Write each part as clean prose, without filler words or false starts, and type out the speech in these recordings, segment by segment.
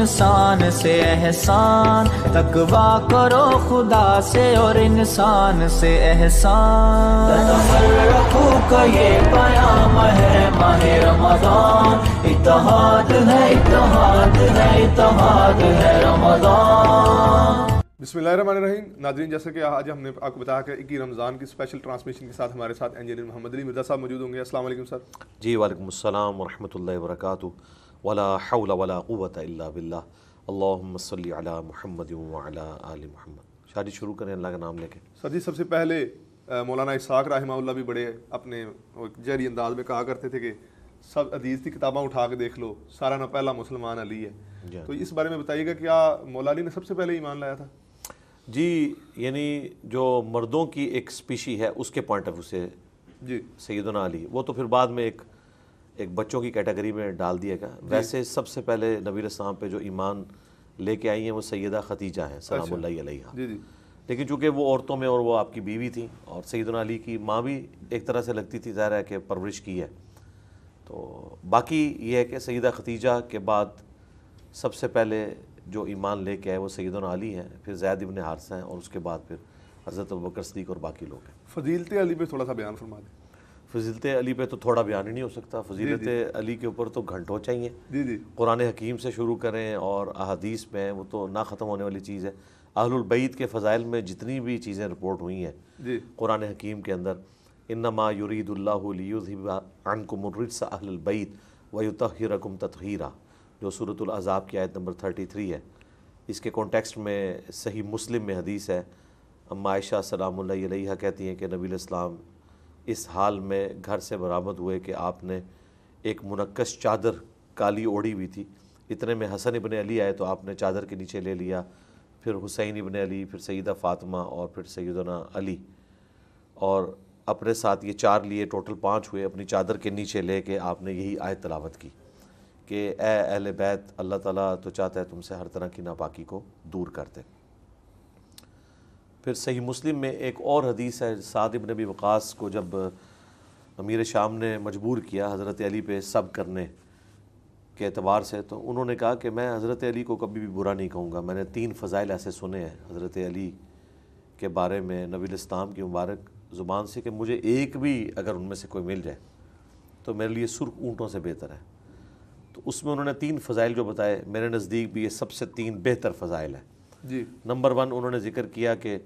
इंसान से एहसान, तकवा करो खुदा से और इंसान से एहसान। तफर्रक़ू का ये पयाम है माह रमज़ान, इत्तिहाद है इत्तिहाद है इत्तिहाद है रमज़ान। बिस्मिल्लाहिर्रहमानिर्रहीम। नाज़रीन, जैसा कि आज हमने आपको बताया कि 21 रमज़ान की स्पेशल ट्रांसमिशन के साथ हमारे साथ इंजीनियर मोहम्मद अली मिर्ज़ा साहब मौजूद होंगे। अस्सलाम वालेकुम सर। जी वालेकुम अस्सलाम व रहमतुल्लाहि व बरकातुहू वला हौला वला कुव्वता इल्ला बिल्लाह। अल्लाहुम्मा सल्लि अला मुहम्मद व अला आलि मुहम्मद। शादी शुरू करें अल्लाह का नाम लेके। सर जी, सबसे पहले मौलाना इशाक़ रहमहुल्लाह भी बड़े अपने जहरी अंदाज में कहा करते थे कि सब हदीस की किताबें उठा के देख लो, सारा ना पहला मुसलमान अली है। तो इस बारे में बताइएगा, क्या मौला अली ने सबसे पहले ईमान लाया था? जी, यानी जो मर्दों की एक स्पीशी है उसके पॉइंट ऑफ व्यू से जी सैयदना अली, वो तो फिर बाद में एक बच्चों की कैटेगरी में डाल दिया गया। वैसे सबसे पहले नबी अलैहिस्सलाम पे जो ईमान लेके आई हैं वो सैयदा खदीजा हैं सलामुल्लाहि अलैहा। लेकिन चूँकि वो औरतों में और वो आपकी बीवी थी और सैयदना अली की माँ भी एक तरह से लगती थी, ज़ाहिर है कि परवरिश की है। तो बाकी ये है कि सैयदा खदीजा के बाद सबसे पहले जो ईमान लेके आए वो सैयदना अली हैं, फिर जैद इब्न हारसा हैं और उसके बाद फिर हज़रत अबू बकर सिद्दीक और बाकी लोग हैं। फजीलत अली पे थोड़ा सा बयान फरमा दें। फजीलत अली पे तो थोड़ा बयान ही नहीं हो सकता। फजीलत अली के ऊपर तो घंटों चाहिए। कुरान हकीम से शुरू करें और अहादीस में, वो तो ना ख़त्म होने वाली चीज़ है। अहलुल बैत के फ़ज़ाइल में जितनी भी चीज़ें रिपोर्ट हुई हैं कुरान हकीम के अंदर, इन्नमा युरीदुल्लाहु लियुज़हिबा अन्कुम रिज्सा अहलल बैत व युतहिरकुम तत्हीरा, जो सूरत अल-अहज़ाब की आयत नंबर 33 है। इसके कॉन्टेक्स्ट में सही मुस्लिम में हदीस है, अम्मा आयशा सलामुल्लाहि अलैहा कहती हैं कि नबी अलैहिस्सलाम इस हाल में घर से बरामद हुए कि आपने एक मुनक्कस चादर काली ओढ़ी हुई थी। इतने में हसन इब्न अली आए तो आपने चादर के नीचे ले लिया, फिर हुसैन इब्न अली, फिर सैयदा फ़ातिमा और फिर सैयदना अली, और अपने साथ ये चार लिए, टोटल 5 हुए। अपनी चादर के नीचे ले के आपने यही आयत तिलावत की कि ए अहले बैत, अल्लाह ताला तो चाहता है तुमसे हर तरह की नापाकी को दूर कर दे। फिर सही मुस्लिम में एक और हदीस है, साद इब्न अबी वक़ास को जब अमीर शाम ने मजबूर किया हज़रत अली पे सब करने के एतबार से, तो उन्होंने कहा कि मैं हज़रत अली को कभी भी बुरा नहीं कहूँगा। मैंने 3 फ़ज़ाइल ऐसे सुने हैं हज़रत अली के बारे में नबी अलैहिस्सलाम की मुबारक ज़ुबान से कि मुझे एक भी अगर उनमें से कोई मिल जाए तो मेरे लिए सुर्ख ऊँटों से बेहतर है। तो उसमें उन्होंने 3 फ़ज़ाइल जो बताए, मेरे नज़दीक भी ये सबसे 3 बेहतर फ़ज़ाइल हैं जी। नंबर 1 उन्होंने ज़िक्र किया कि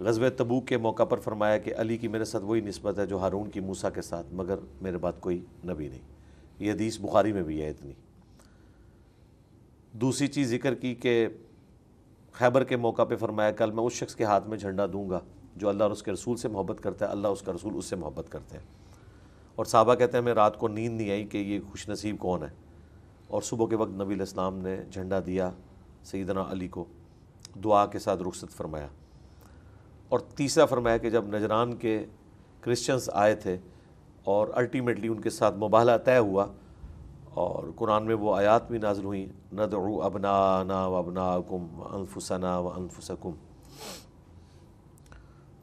ग़ज़वे तबूक के मौका पर फरमाया कि अली की मेरे साथ वही निस्बत है जो हारून की मूसा के साथ, मगर मेरे बाद कोई नबी नहीं। ये हदीस बुखारी में भी है इतनी। दूसरी चीज़ ज़िक्र की कि खैबर के मौका पर फरमाया कल मैं उस शख्स के हाथ में झंडा दूँगा जो अल्लाह और उसके रसूल से मोहब्बत करता है, अल्लाह उसका रसूल उससे मोहब्बत करते हैं। और साहबा कहते हैं मैं रात को नींद नहीं आई कि ये खुशनसीब कौन है। और सुबह के वक्त नबी अलैहिस्सलाम ने झंडा दिया सैयदना अली को, दुआ के साथ रुखसत फरमाया। और तीसरा फरमाया कि जब नजरान के क्रिश्चियंस आए थे और अल्टीमेटली उनके साथ मुबाहला तय हुआ और कुरान में वो आयात भी नाजिल हुई, नदउ अबनाना व अबनाकुम अनफुसना व अनफुसकुम।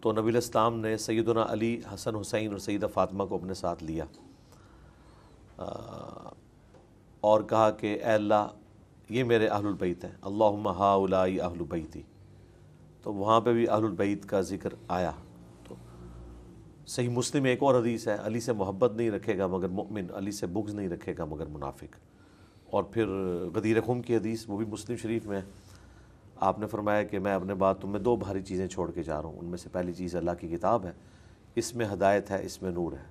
तो नबी अलैहिस्सलाम ने सैयदना अली, हसन, हुसैन और सैयदा फ़ातिमा को अपने साथ लिया और कहा कि ऐ अल्लाह, ये मेरे अहलुल बैत हैं, अल्लाहुम्मा हाउलाई अहलु बैती। तो वहाँ पे भी अहलुल बैत का जिक्र आया। तो सही मुस्लिम एक और हदीस है, अली से मोहब्बत नहीं रखेगा मगर मोमिन, अली से बुग़्ज़ नहीं रखेगा मगर मुनाफिक। और फिर गदीर खुम की हदीस, वो भी मुस्लिम शरीफ में है, आपने फरमाया कि मैं अपने बाद तुम्हें 2 भारी चीज़ें छोड़ के जा रहा हूँ, उनमें से पहली चीज़ अल्लाह की किताब है, इसमें हदायत है, इसमें नूर है।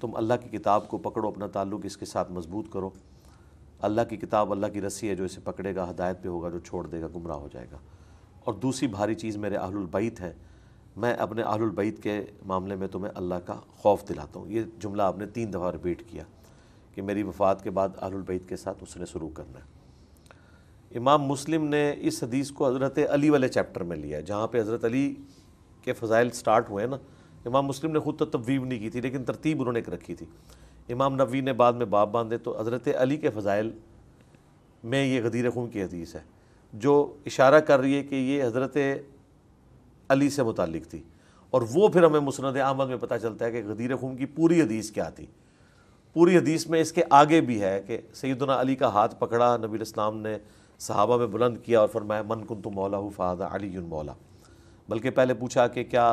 तुम अल्लाह की किताब को पकड़ो, अपना ताल्लुक़ इसके साथ मजबूत करो। अल्लाह की किताब अल्लाह की रस्सी है, जो इसे पकड़ेगा हदायत पे होगा, जो छोड़ देगा गुमराह हो जाएगा। और दूसरी भारी चीज़ मेरे अहलुल बैत हैं, मैं अपने अहलुल बैत के मामले में तुम्हें अल्लाह का खौफ दिलाता हूँ। ये जुमला आपने 3 दफ़ा रिपीट किया कि मेरी वफ़ात के बाद अहलुल बैत के साथ उसने शुरू करना है। इमाम मुस्लिम ने इस हदीस को हज़रत अली वाले चैप्टर में लिया है, जहाँ पे हज़रत अली के फ़ज़ाइल स्टार्ट हुए ना। इमाम मुस्लिम ने ख़ुद तो तब्वीब नहीं की थी, लेकिन तरतीब उन्होंने एक रखी थी। इमाम नववी ने बाद में बाब बांधे, तो हज़रत अली के फ़ज़ाइल में ये गदीर खून की हदीस है जो इशारा कर रही है कि ये हज़रत अली से मुतालिक थी। और वो फिर हमें मुस्नद अहमद में पता चलता है कि गदीर खून की पूरी हदीस क्या थी। पूरी हदीस में इसके आगे भी है कि सैयदना अली का हाथ पकड़ा नबी अलैहिस्सलाम ने, सहाबा में बुलंद किया और फरमाया मन कुन्तु मौलाहु फ़ादा अलीयुन मौला। बल्कि पहले पूछा कि क्या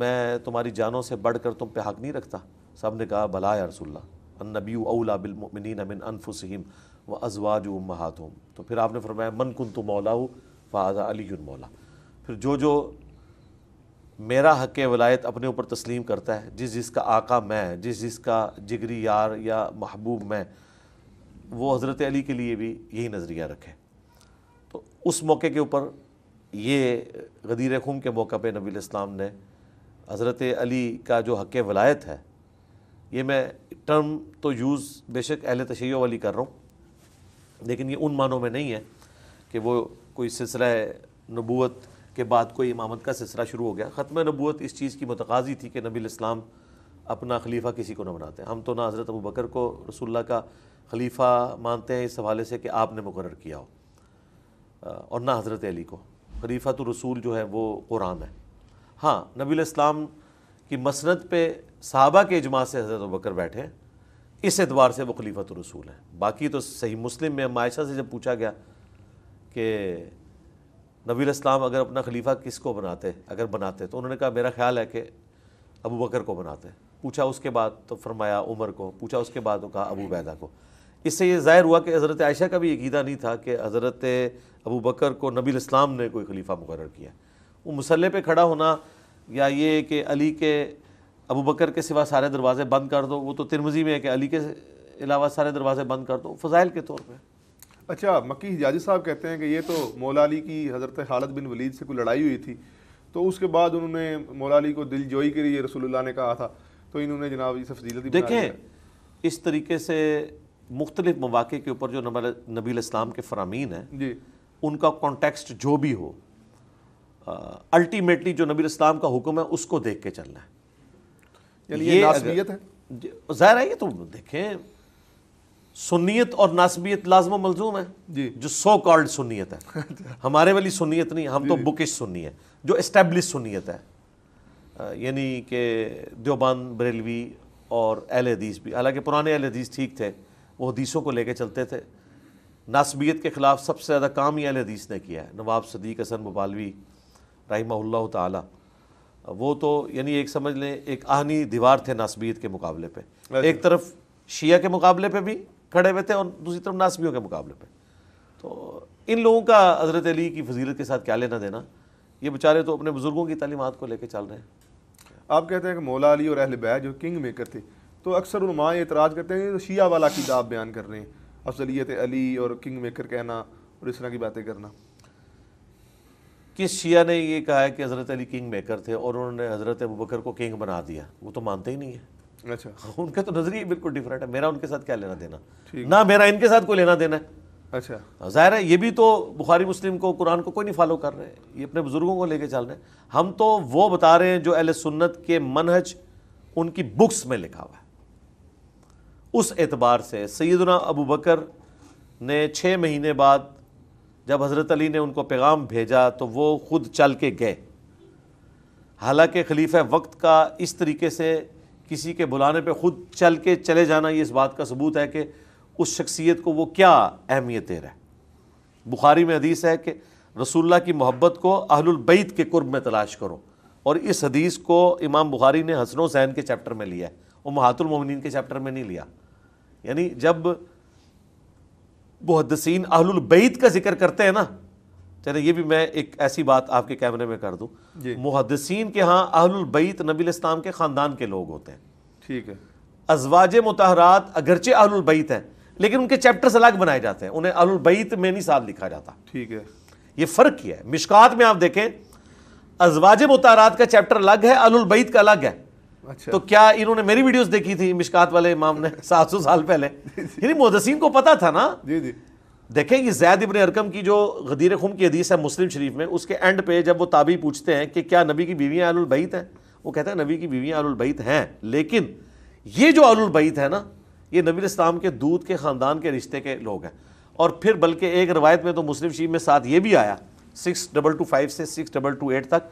मैं तुम्हारी जानों से बढ़कर तुम पे हक़ नहीं रखता? सब ने कहा भला या रसूलल्लाह, अन्नबिय्यु औला बिल मुमिनीन मिन अनफुसिहिम व अज़वाजु उम्महातुहुम। तो फिर आपने फरमाया मन कुन्तु मौलाहु फ़ादा अलीयुन मौला। फिर जो जो मेरा हक़ वलायत अपने ऊपर तस्लीम करता है, जिस जिसका आका मैं, जिस जिसका जिगरी यार या महबूब मैं, वो हज़रत अली के लिए भी यही नज़रिया रखे। तो उस मौके के ऊपर ये गदीर खुम के मौके पर नबी अलैहिस्सलाम ने हज़रत अली का जो हक़ वलायत है, ये मैं टर्म तो यूज़ बेशक अहले तशय्यो वाली कर रहा हूँ, लेकिन ये उन मानों में नहीं है कि वो कोई सिलसिला नबूवत के बाद कोई इमामत का सिलसिला शुरू हो गया। ख़त्म नबूवत इस चीज़ की मतकाजी थी कि नबी अलैहिस्सलाम अपना खलीफ़ा किसी को न बनाते। हम तो ना हज़रत अबू बकर को रसूलुल्लाह का खलीफ़ा मानते हैं इस हवाले से कि आपने मुकर्रर किया हो, और ना हज़रत अली को। खलीफ़ा तो रसूल जो है वो कुरान है। हाँ, नबी अलैहिस्सलाम की मसनद पे सहाबा के इजमा से हज़रत अबू बकर बैठे हैं, इस एतबार से वो खलीफ़ा तो रसूल हैं। बाकी तो सही मुस्लिम में आयशा से जब पूछा गया कि नबी अलैहिस्सलाम अगर अपना खलीफ़ा किसको बनाते, अगर बनाते, तो उन्होंने कहा मेरा ख्याल है कि अबू बकर को बनाते। पूछा उसके बाद तो फरमाया उमर को, पूछा उसके बाद तो कहा अबू बैदा को। इससे ये ज़ाहिर हुआ कि हज़रत आयशा का भी अक़ीदा नहीं था कि हज़रत अबू बकर को नबी अलैहिस्सलाम ने कोई खलीफ़ा मुकर्रर किया। वो मुसल्ले पे खड़ा होना या ये कि अली के अबू बकर के सिवा सारे दरवाज़े बंद कर दो, वो तो तिरमिज़ी में है कि अली के अलावा सारे दरवाज़े बंद कर दो, फ़ज़ाइल के तौर पर। अच्छा, मक्की हिजाजी साहब कहते हैं कि ये तो मौला अली की हज़रत खालिद बिन वलीद से कोई लड़ाई हुई थी, तो उसके बाद उन्होंने मौला अली को दिलजोई के लिए रसूलुल्लाह ने कहा था, तो इन्होंने जनाब ये फजीलत। देखें इस तरीके से मुख्तलिफ मौक़े के ऊपर जो नबी अलैहिस्सलाम के फरामीन हैं जी, उनका कॉन्टेक्स्ट जो भी हो, अल्टीमेटली जो नबी अलैहिस्सलाम का हुक्म है उसको देख के चलना है। ये नासबियत है, ज़ाहिर है। ये तो देखें सुन्नियत और नासबियत लाजम मलजूम है जी। जो सो कॉल्ड सुन्नियत है हमारे वाली सुन्नियत नहीं, हम तो बुकिश सुन्नी है, जो इस्टेब्लिश सुन्नियत है, यानी कि देवबंद बरेलवी और अहले हदीस भी, हालांकि पुराने अहले हदीस ठीक थे, वो हदीसों को लेकर चलते थे। नासबियत के ख़िलाफ़ सबसे ज़्यादा काम ही अहले हदीस ने किया है। नवाब सदीक हसन मुबालवी रहिमहुल्लाह ताला, वो तो यानी एक समझ लें एक आहनी दीवार थे नासबियत के मुकाबले पर। एक तरफ शिया के मुकाबले पर भी खड़े हुए थे और दूसरी तरफ नासबियों के मुकाबले पे। तो इन लोगों का हज़रत अली की फजीलत के साथ क्या लेना देना, ये बेचारे तो अपने बुज़ुर्गों की तालीमात को लेकर चल रहे हैं। आप कहते हैं कि मौला अली और अहल बैत जो किंग मेकर थे, तो अक्सर उलमा एतराज़ करते हैं तो शिया वाला किताब बयान कर रहे हैं, अफजलियत अली और किंग मेकर कहना और इस तरह की बातें करना। किस शिया ने ये कहा है कि हज़रत अली किंग मेकर थे और उन्होंने हज़रत अबू बकर को किंग बना दिया? वो तो मानते ही नहीं है। अच्छा, उनका तो नज़रिया बिल्कुल डिफरेंट है। मेरा उनके साथ क्या लेना देना, ना मेरा इनके साथ कोई लेना देना है। अच्छा, ज़ाहिर है ये भी तो बुखारी मुस्लिम को, कुरान को कोई नहीं फॉलो कर रहे, ये अपने बुज़ुर्गों को लेके चल रहे हैं। हम तो वो बता रहे हैं जो अहले सुन्नत के मनहज उनकी बुक्स में लिखा हुआ है। उस एतबार से सैयदना अबू बकर ने 6 महीने बाद जब हज़रत अली ने उनको पैगाम भेजा तो वो खुद चल के गए। हालाँकि खलीफा वक्त का इस तरीके से किसी के बुलाने पे ख़ुद चल के चले जाना, ये इस बात का सबूत है कि उस शख्सियत को वो क्या अहमियत दे रहा है। बुखारी में हदीस है कि रसूलुल्लाह की मोहब्बत को अहलुल बैत के कुर्ब में तलाश करो, और इस हदीस को इमाम बुखारी ने हसन हुसैन के चैप्टर में लिया है, उम्महातुल मोमिनीन के चैप्टर में नहीं लिया। यानी जब मुहद्दिसीन अहलुल बैत का जिक्र करते हैं ना, चले ये भी मैं एक ऐसी बात आपके कैमरे में कर दूँ, मुहद्दिसीन के यहाँ अहलुल बैत नबी अलैहिस्सलाम के ख़ानदान के लोग होते हैं, ठीक है। अज़वाजे मुतहरात अगरचे अहलुल बैत हैं, लेकिन उनके चैप्टर्स अलग बनाए जाते हैं, उन्हें अहलुल बैत में नहीं साथ लिखा जाता, ठीक है। ये फ़र्क किया है। मिशकात में आप देखें अज़वाजे मुतहरात का चैप्टर अलग है, अहलुल बैत का अलग है। अच्छा, तो क्या इन्होंने मेरी वीडियोस देखी थी मिशकात वाले इमाम ने 700 साल पहले? यानी मुहद्दिसीन को पता था ना। जी जी, देखें ये ज़ैद इब्न अरकम की जो गदीर खुम की हदीस है मुस्लिम शरीफ में, उसके एंड पे जब वो ताबी पूछते हैं कि क्या नबी की बीवियाँ अहलुल बैत हैं, वो कहता है नबी की बीवियाँ अहलुल बैत हैं, लेकिन ये जो अहलुल बैत है ना, ये नबी अलैहिस्सलाम के दूध के ख़ानदान के रिश्ते के लोग हैं। और फिर बल्कि एक रवायत में तो मुस्लिम शरीफ में साथ ये भी आया 6225 से 6228 तक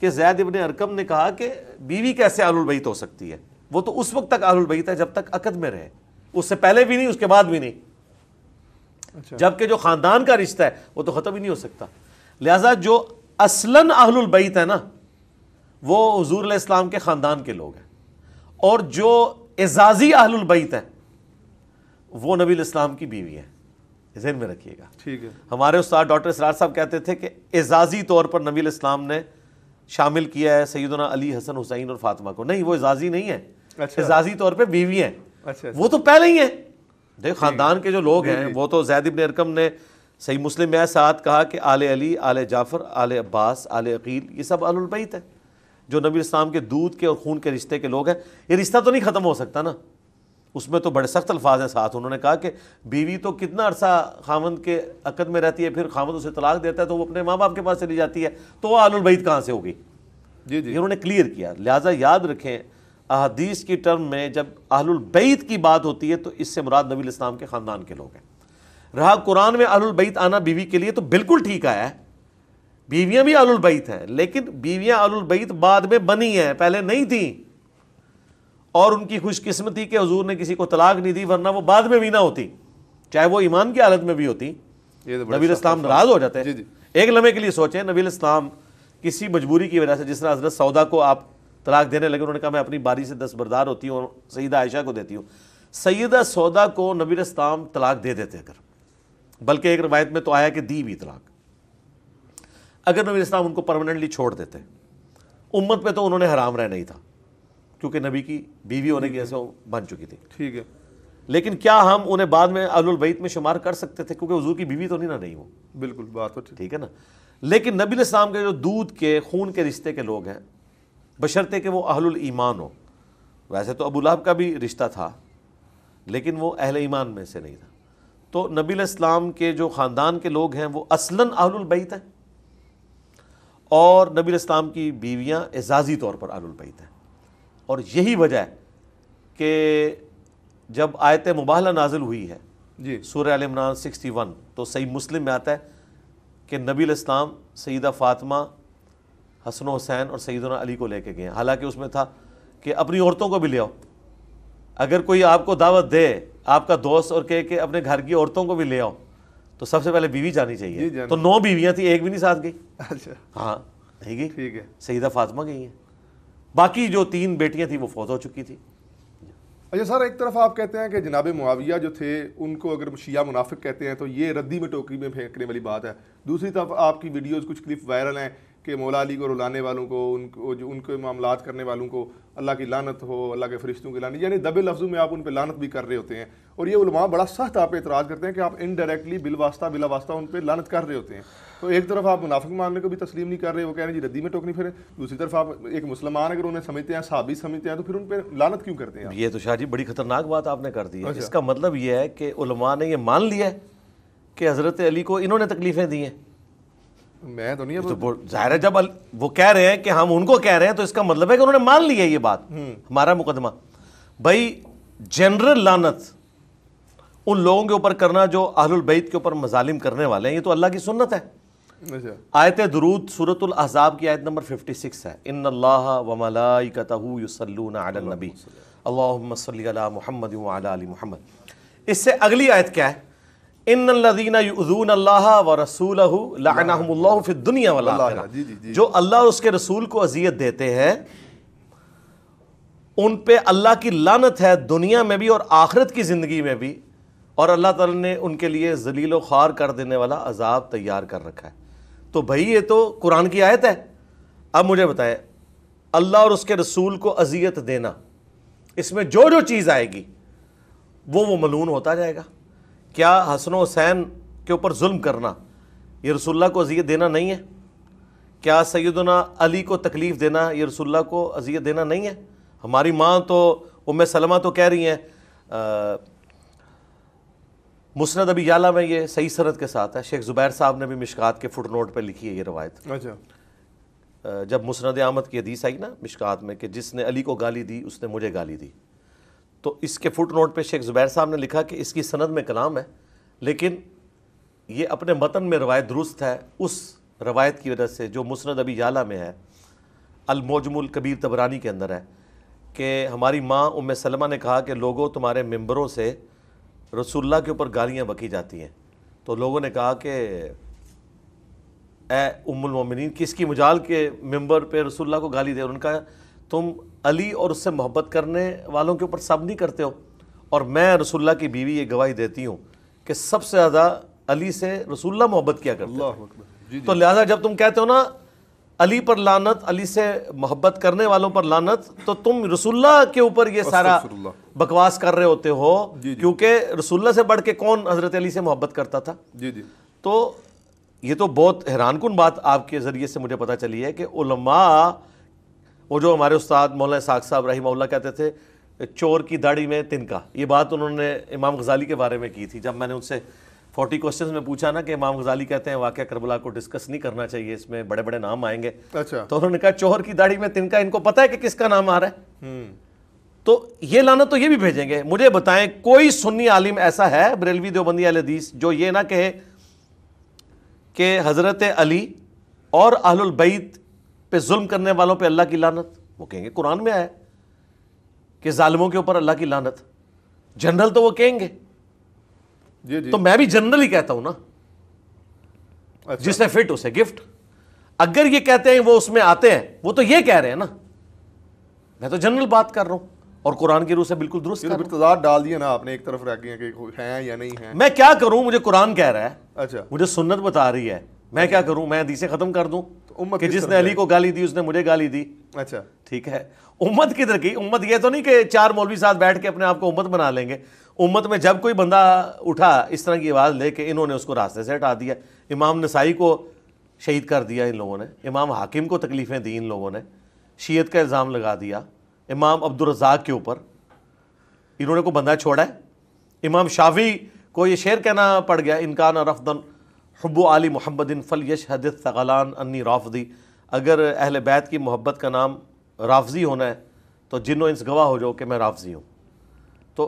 कि ज़ैद इब्न अरकम ने कहा कि बीवी कैसे अहलुल बैत हो सकती है, वो तो उस वक्त तक अहलुल बैत है जब तक अकद में रहे, उससे पहले भी नहीं, उसके बाद भी नहीं। अच्छा। जबकि जो खानदान का रिश्ता है वो तो खत्म ही नहीं हो सकता। लिहाजा जो असलन अहलुल बैत है ना, वो हुजूर अलैहि सलाम के खानदान के लोग हैं, और जो एजाजी अहलुल बैत है वो नबी अलैहि सलाम की बीवी है। ज़हन में रखिएगा, ठीक है। हमारे उस्ताद डॉक्टर इसरार साहब कहते थे कि एजाजी तौर पर नबी अलैहि सलाम ने शामिल किया है सैयदना अली, हसन, हुसैन और फातिमा को। नहीं, वो एजाजी नहीं है। अच्छा। एजाजी तौर पे बीवी हैं। अच्छा। वो तो पहले ही है। देखो खानदान के जो लोग हैं वो तो ज़ैद इब्न अरकम ने सही मुस्लिम में साथ कहा कि आले अली, आले जाफ़र, आले अब्बास, आले अकील, ये सब अहलुल बैत है जो नबी इस्लाम के दूध के और खून के रिश्ते के लोग हैं। ये रिश्ता तो नहीं ख़त्म हो सकता ना, उसमें तो बड़े सख्त अल्फाज हैं साथ। उन्होंने कहा कि बीवी तो कितना अरसा खामंद के अकद में रहती है, फिर खामंद उसे तलाक देता है तो वो अपने माँ बाप के पास चली जाती है, तो वह अहलुल बैत कहाँ से होगी। जी जी, उन्होंने क्लियर किया। लिहाजा याद रखें, अहादीस की टर्म में जब अहलुल बैत की बात होती है तो इससे मुराद नबी इस्लाम के ख़ानदान के लोग हैं। रहा कुरान में अहलुल बैत आना बीवी के लिए तो बिल्कुल ठीक आया है, बीवियाँ भी अहलुल बैत हैं, लेकिन बीवियाँ अहलुल बैत बाद में बनी हैं, पहले नहीं थीं। और उनकी खुशकिस्मती के हुजूर ने किसी को तलाक नहीं दी, वरना वो बाद में भी ना होती, चाहे वो ईमान की हालत में भी होती। नबी इस्लाम नाराज़ हो जाते हैं। एक लम्हे के लिए सोचें, नबी इस्लाम किसी मजबूरी की वजह से, जिस तरह हजरत सौदा को आप तलाक देने लगे, उन्होंने कहा मैं अपनी बारी से 10 बरदार होती हूँ और सैयदा आयशा को देती हूँ। सैयदा सौदा को नबी इस्लाम तलाक दे देते अगर, बल्कि एक रवायत में तो आया कि दी भी तलाक, अगर नबी इस्लाम उनको परमानेंटली छोड़ देते। उम्मत में तो उन्होंने हराम रहना ही था क्योंकि नबी की बीवी होने की ऐसे बन चुकी थी, ठीक है। लेकिन क्या हम उन्हें बाद में अहलुल बैत में शुमार कर सकते थे क्योंकि हुजूर की बीवी तो नहीं ना, नहीं वो बिल्कुल बात तो ठीक है ना। लेकिन नबी अलैहिस्सलाम के जो दूध के खून के रिश्ते के लोग हैं, बशर्ते कि वो अहलुल ईमान हो। वैसे तो अबू लहब का भी रिश्ता था लेकिन वो अहले ईमान में से नहीं था। तो नबी अलैहिस्सलाम के जो ख़ानदान के लोग हैं वो असलन अहलुल बैत हैं, और नबी अलैहिस्सलाम की बीवियाँ एजाजी तौर पर अहलुल बैत हैं। और यही वजह है कि जब आयत मुबाहला नाजिल हुई है जी सूरह आल इमरान 61, तो सही मुस्लिम में आता है कि नबी अलैहिस्सलाम सैयदा फातिमा, हसन हुसैन और सैयदना अली को लेके गए। हालांकि उसमें था कि अपनी औरतों को भी ले आओ। अगर कोई आपको दावत दे आपका दोस्त और कहे कि अपने घर की औरतों को भी ले आओ, तो सबसे पहले बीवी जानी चाहिए। तो 9 बीवियाँ थी, एक भी नहीं साथ गई। अच्छा, हाँ नहीं गई, ठीक है। सैयदा फातिमा गई हैं, बाकी जो 3 बेटियां थी वो फौत हो चुकी थी। अच्छा सर, एक तरफ आप कहते हैं कि जनाब मुआविया जो थे उनको अगर शिया मुनाफिक कहते हैं तो ये रद्दी में टोकरी में फेंकने वाली बात है। दूसरी तरफ आपकी वीडियोस कुछ क्लिप वायरल हैं कि मौला अली को रुलाने वालों को, उनको जो उनके मामलात करने वालों को अल्लाह की लानत हो, अल्लाह के फरिश्तों की लानत, यानी दबे लफ्ज़ों में आप उन पर लानत भी कर रहे होते हैं। और ये उलमा बड़ा सख्त आप एतराज़ करते हैं कि आप इनडायरेक्टली बिला वास्ता उन पर लानत कर रहे होते हैं। तो एक तरफ आप मुनाफिक मामले को भी तस्लीम नहीं कर रहे, वो कह रहे हैं जी रद्दी में टोकनी फिर, दूसरी तरफ आप एक मुसलमान अगर उन्हें समझते हैं, सहाबी समझते हैं, तो फिर उन पर लानत क्यों करते हैं? ये तो शाह जी बड़ी खतरनाक बात आपने कर दी है। इसका मतलब ये है कि उलमा ने यह मान लिया कि हज़रत अली को इन्होंने तकलीफ़ें दी हैं। मैं तो नहीं, तो जाहिर है जब वो कह रहे हैं कि हम उनको कह रहे हैं तो इसका मतलब है कि उन्होंने मान लिया ये बात। हमारा मुकदमा भाई जनरल लानत उन लोगों के ऊपर करना जो अहलुल बैत के ऊपर मजालिम करने वाले हैं, ये तो अल्लाह की सुन्नत है। आयत दुरूद सूरत अल-अहज़ाब की आयत नंबर 56 है, इन्नल्लाह व मलाइकतहू युसल्लूना अलन नबी अल्लाहुम्मा सल्लि अला मुहम्मद व अला आलि मुहम्मद। इससे अगली आयत क्या है? इन्नल्लज़ीना युज़ूनल्लाहा व रसूलहू लअनहुमुल्लाहु फ़िद दुनिया वल आखिरह। जो अल्लाह और उसके रसूल को अज़ियत देते हैं उन पे अल्लाह की लानत है, दुनिया में भी और आखिरत की ज़िंदगी में भी, और अल्लाह ताला ने उनके लिए ज़लील व ख़ार कर देने वाला अज़ाब तैयार कर रखा है। तो भाई ये तो कुरान की आयत है। अब मुझे बताएं, अल्लाह और उसके रसूल को अज़ियत देना, इसमें जो जो चीज़ आएगी वो मलून होता जाएगा। क्या हसन हुसैन के ऊपर जुल्म करना ये रसूलुल्लाह को अज़ियत देना नहीं है? क्या सैयदना अली को तकलीफ़ देना ये रसूलुल्लाह को अज़ियत देना नहीं है? हमारी माँ तो उम्मे सलमा तो कह रही हैं, मुस्नद अबी याला में ये सही सनद के साथ है, शेख ज़ुबैर साहब ने भी मिशकात के फुटनोट पर लिखी है ये रवायत। अच्छा। जब मुस्नद अहमद की हदीस आई ना मिशकात में कि जिसने अली को गाली दी उसने मुझे गाली दी, तो इसके फुट नोट पर शेख ज़ुबैर साहब ने लिखा कि इसकी सनद में कलाम है, लेकिन ये अपने मतन में रवायत दुरुस्त है उस रवायत की वजह से जो मुस्नद अबी याला में है, अल मौजमुल कबीर तबरानी के अंदर है कि हमारी माँ उम्मे सलमा ने कहा कि लोगों तुम्हारे मिंबरों से रसूलुल्लाह के ऊपर गालियाँ बकी जाती हैं। तो लोगों ने कहा कि ए उम्मुल मोमिनीन, किसकी मजाल के मिंबर पे रसूलुल्लाह को गाली दे। उनका तुम अली और उससे मोहब्बत करने वालों के ऊपर सब नहीं करते हो, और मैं रसूलुल्लाह की बीवी ये गवाही देती हूँ कि सबसे ज़्यादा अली से रसूलुल्लाह मोहब्बत किया करते। तो लिहाजा जब तुम कहते हो ना अली पर लानत, अली से मोहब्बत करने वालों पर लानत, तो तुम रसूलुल्लाह के ऊपर ये सारा बकवास कर रहे होते हो, क्योंकि रसूलुल्लाह से बढ़ के कौन हज़रत अली से मोहब्बत करता था। जी। तो ये तो बहुत हैरानकुन बात आपके ज़रिए से मुझे पता चली है कि उलमा, वो जो हमारे उस्ताद मौलाना इशाक़ साहब रहिमहुल्लाह कहते थे चोर की दाढ़ी में तिनका, ये बात उन्होंने इमाम ग़ज़ाली के बारे में की थी। जब मैंने उनसे 40 क्वेश्चंस में पूछा ना कि इमाम ग़ज़ाली कहते हैं वाक़या करबला को डिस्कस नहीं करना चाहिए, इसमें बड़े बड़े नाम आएंगे। अच्छा। तो उन्होंने कहा चोर की दाढ़ी में तिनका, इनको पता है कि किसका नाम आ रहा है। तो ये लानत तो ये भी भेजेंगे। मुझे बताएं कोई सुन्नी आलिम ऐसा है बरेलवी देवबंदी अहले हदीस जो ये ना कहे कि हज़रत अली और अहलुल बैत पे जुल्म करने वालों पे अल्लाह की लानत। वो कहेंगे कुरान में आया कि जालिमों के ऊपर अल्लाह की लानत। जनरल तो वो कहेंगे। जी। तो मैं भी जनरल ही कहता हूं ना। अच्छा। जिसने फिट उसे गिफ्ट। अगर ये कहते हैं वो उसमें आते हैं, वो तो ये कह रहे हैं ना, मैं तो जनरल बात कर रहा हूं और कुरान की रूह से बिल्कुल दुरुस्त डाल दिया ना आपने, एक तरफ रख दिया कि हैं या नहीं है। मैं क्या करूं, मुझे कुरान कह रहा है। अच्छा। मुझे सुन्नत बता रही है, मैं क्या करूं, मैं हदीसें खत्म कर दूं कि जिसने अली को गाली दी उसने मुझे गाली दी। अच्छा, ठीक है। उम्मत किधर की उम्मत? ये तो नहीं कि चार मौलवी साथ बैठ के अपने आप को उम्मत बना लेंगे। उम्मत में जब कोई बंदा उठा इस तरह की आवाज़ लेके, इन्होंने उसको रास्ते से हटा दिया। इमाम नसाई को शहीद कर दिया इन लोगों ने, इमाम हाकिम को तकलीफ़ें दी इन लोगों ने, शीयत का इल्ज़ाम लगा दिया इमाम अब्दुर्रज़ाक के ऊपर, इन्होंने को बंदा छोड़ा है। इमाम शाफी को ये शेर कहना पड़ गया, इनका न रफ़दन हब्बु आली मोहम्मदिन फल यश हदत सगलान अन्नी राफ़दी। अगर अहल बैत की मोहब्बत का नाम राफ़जी होना है तो जिन्हों इंस गवाह हो जाओ कि मैं राफ़जी हूँ। तो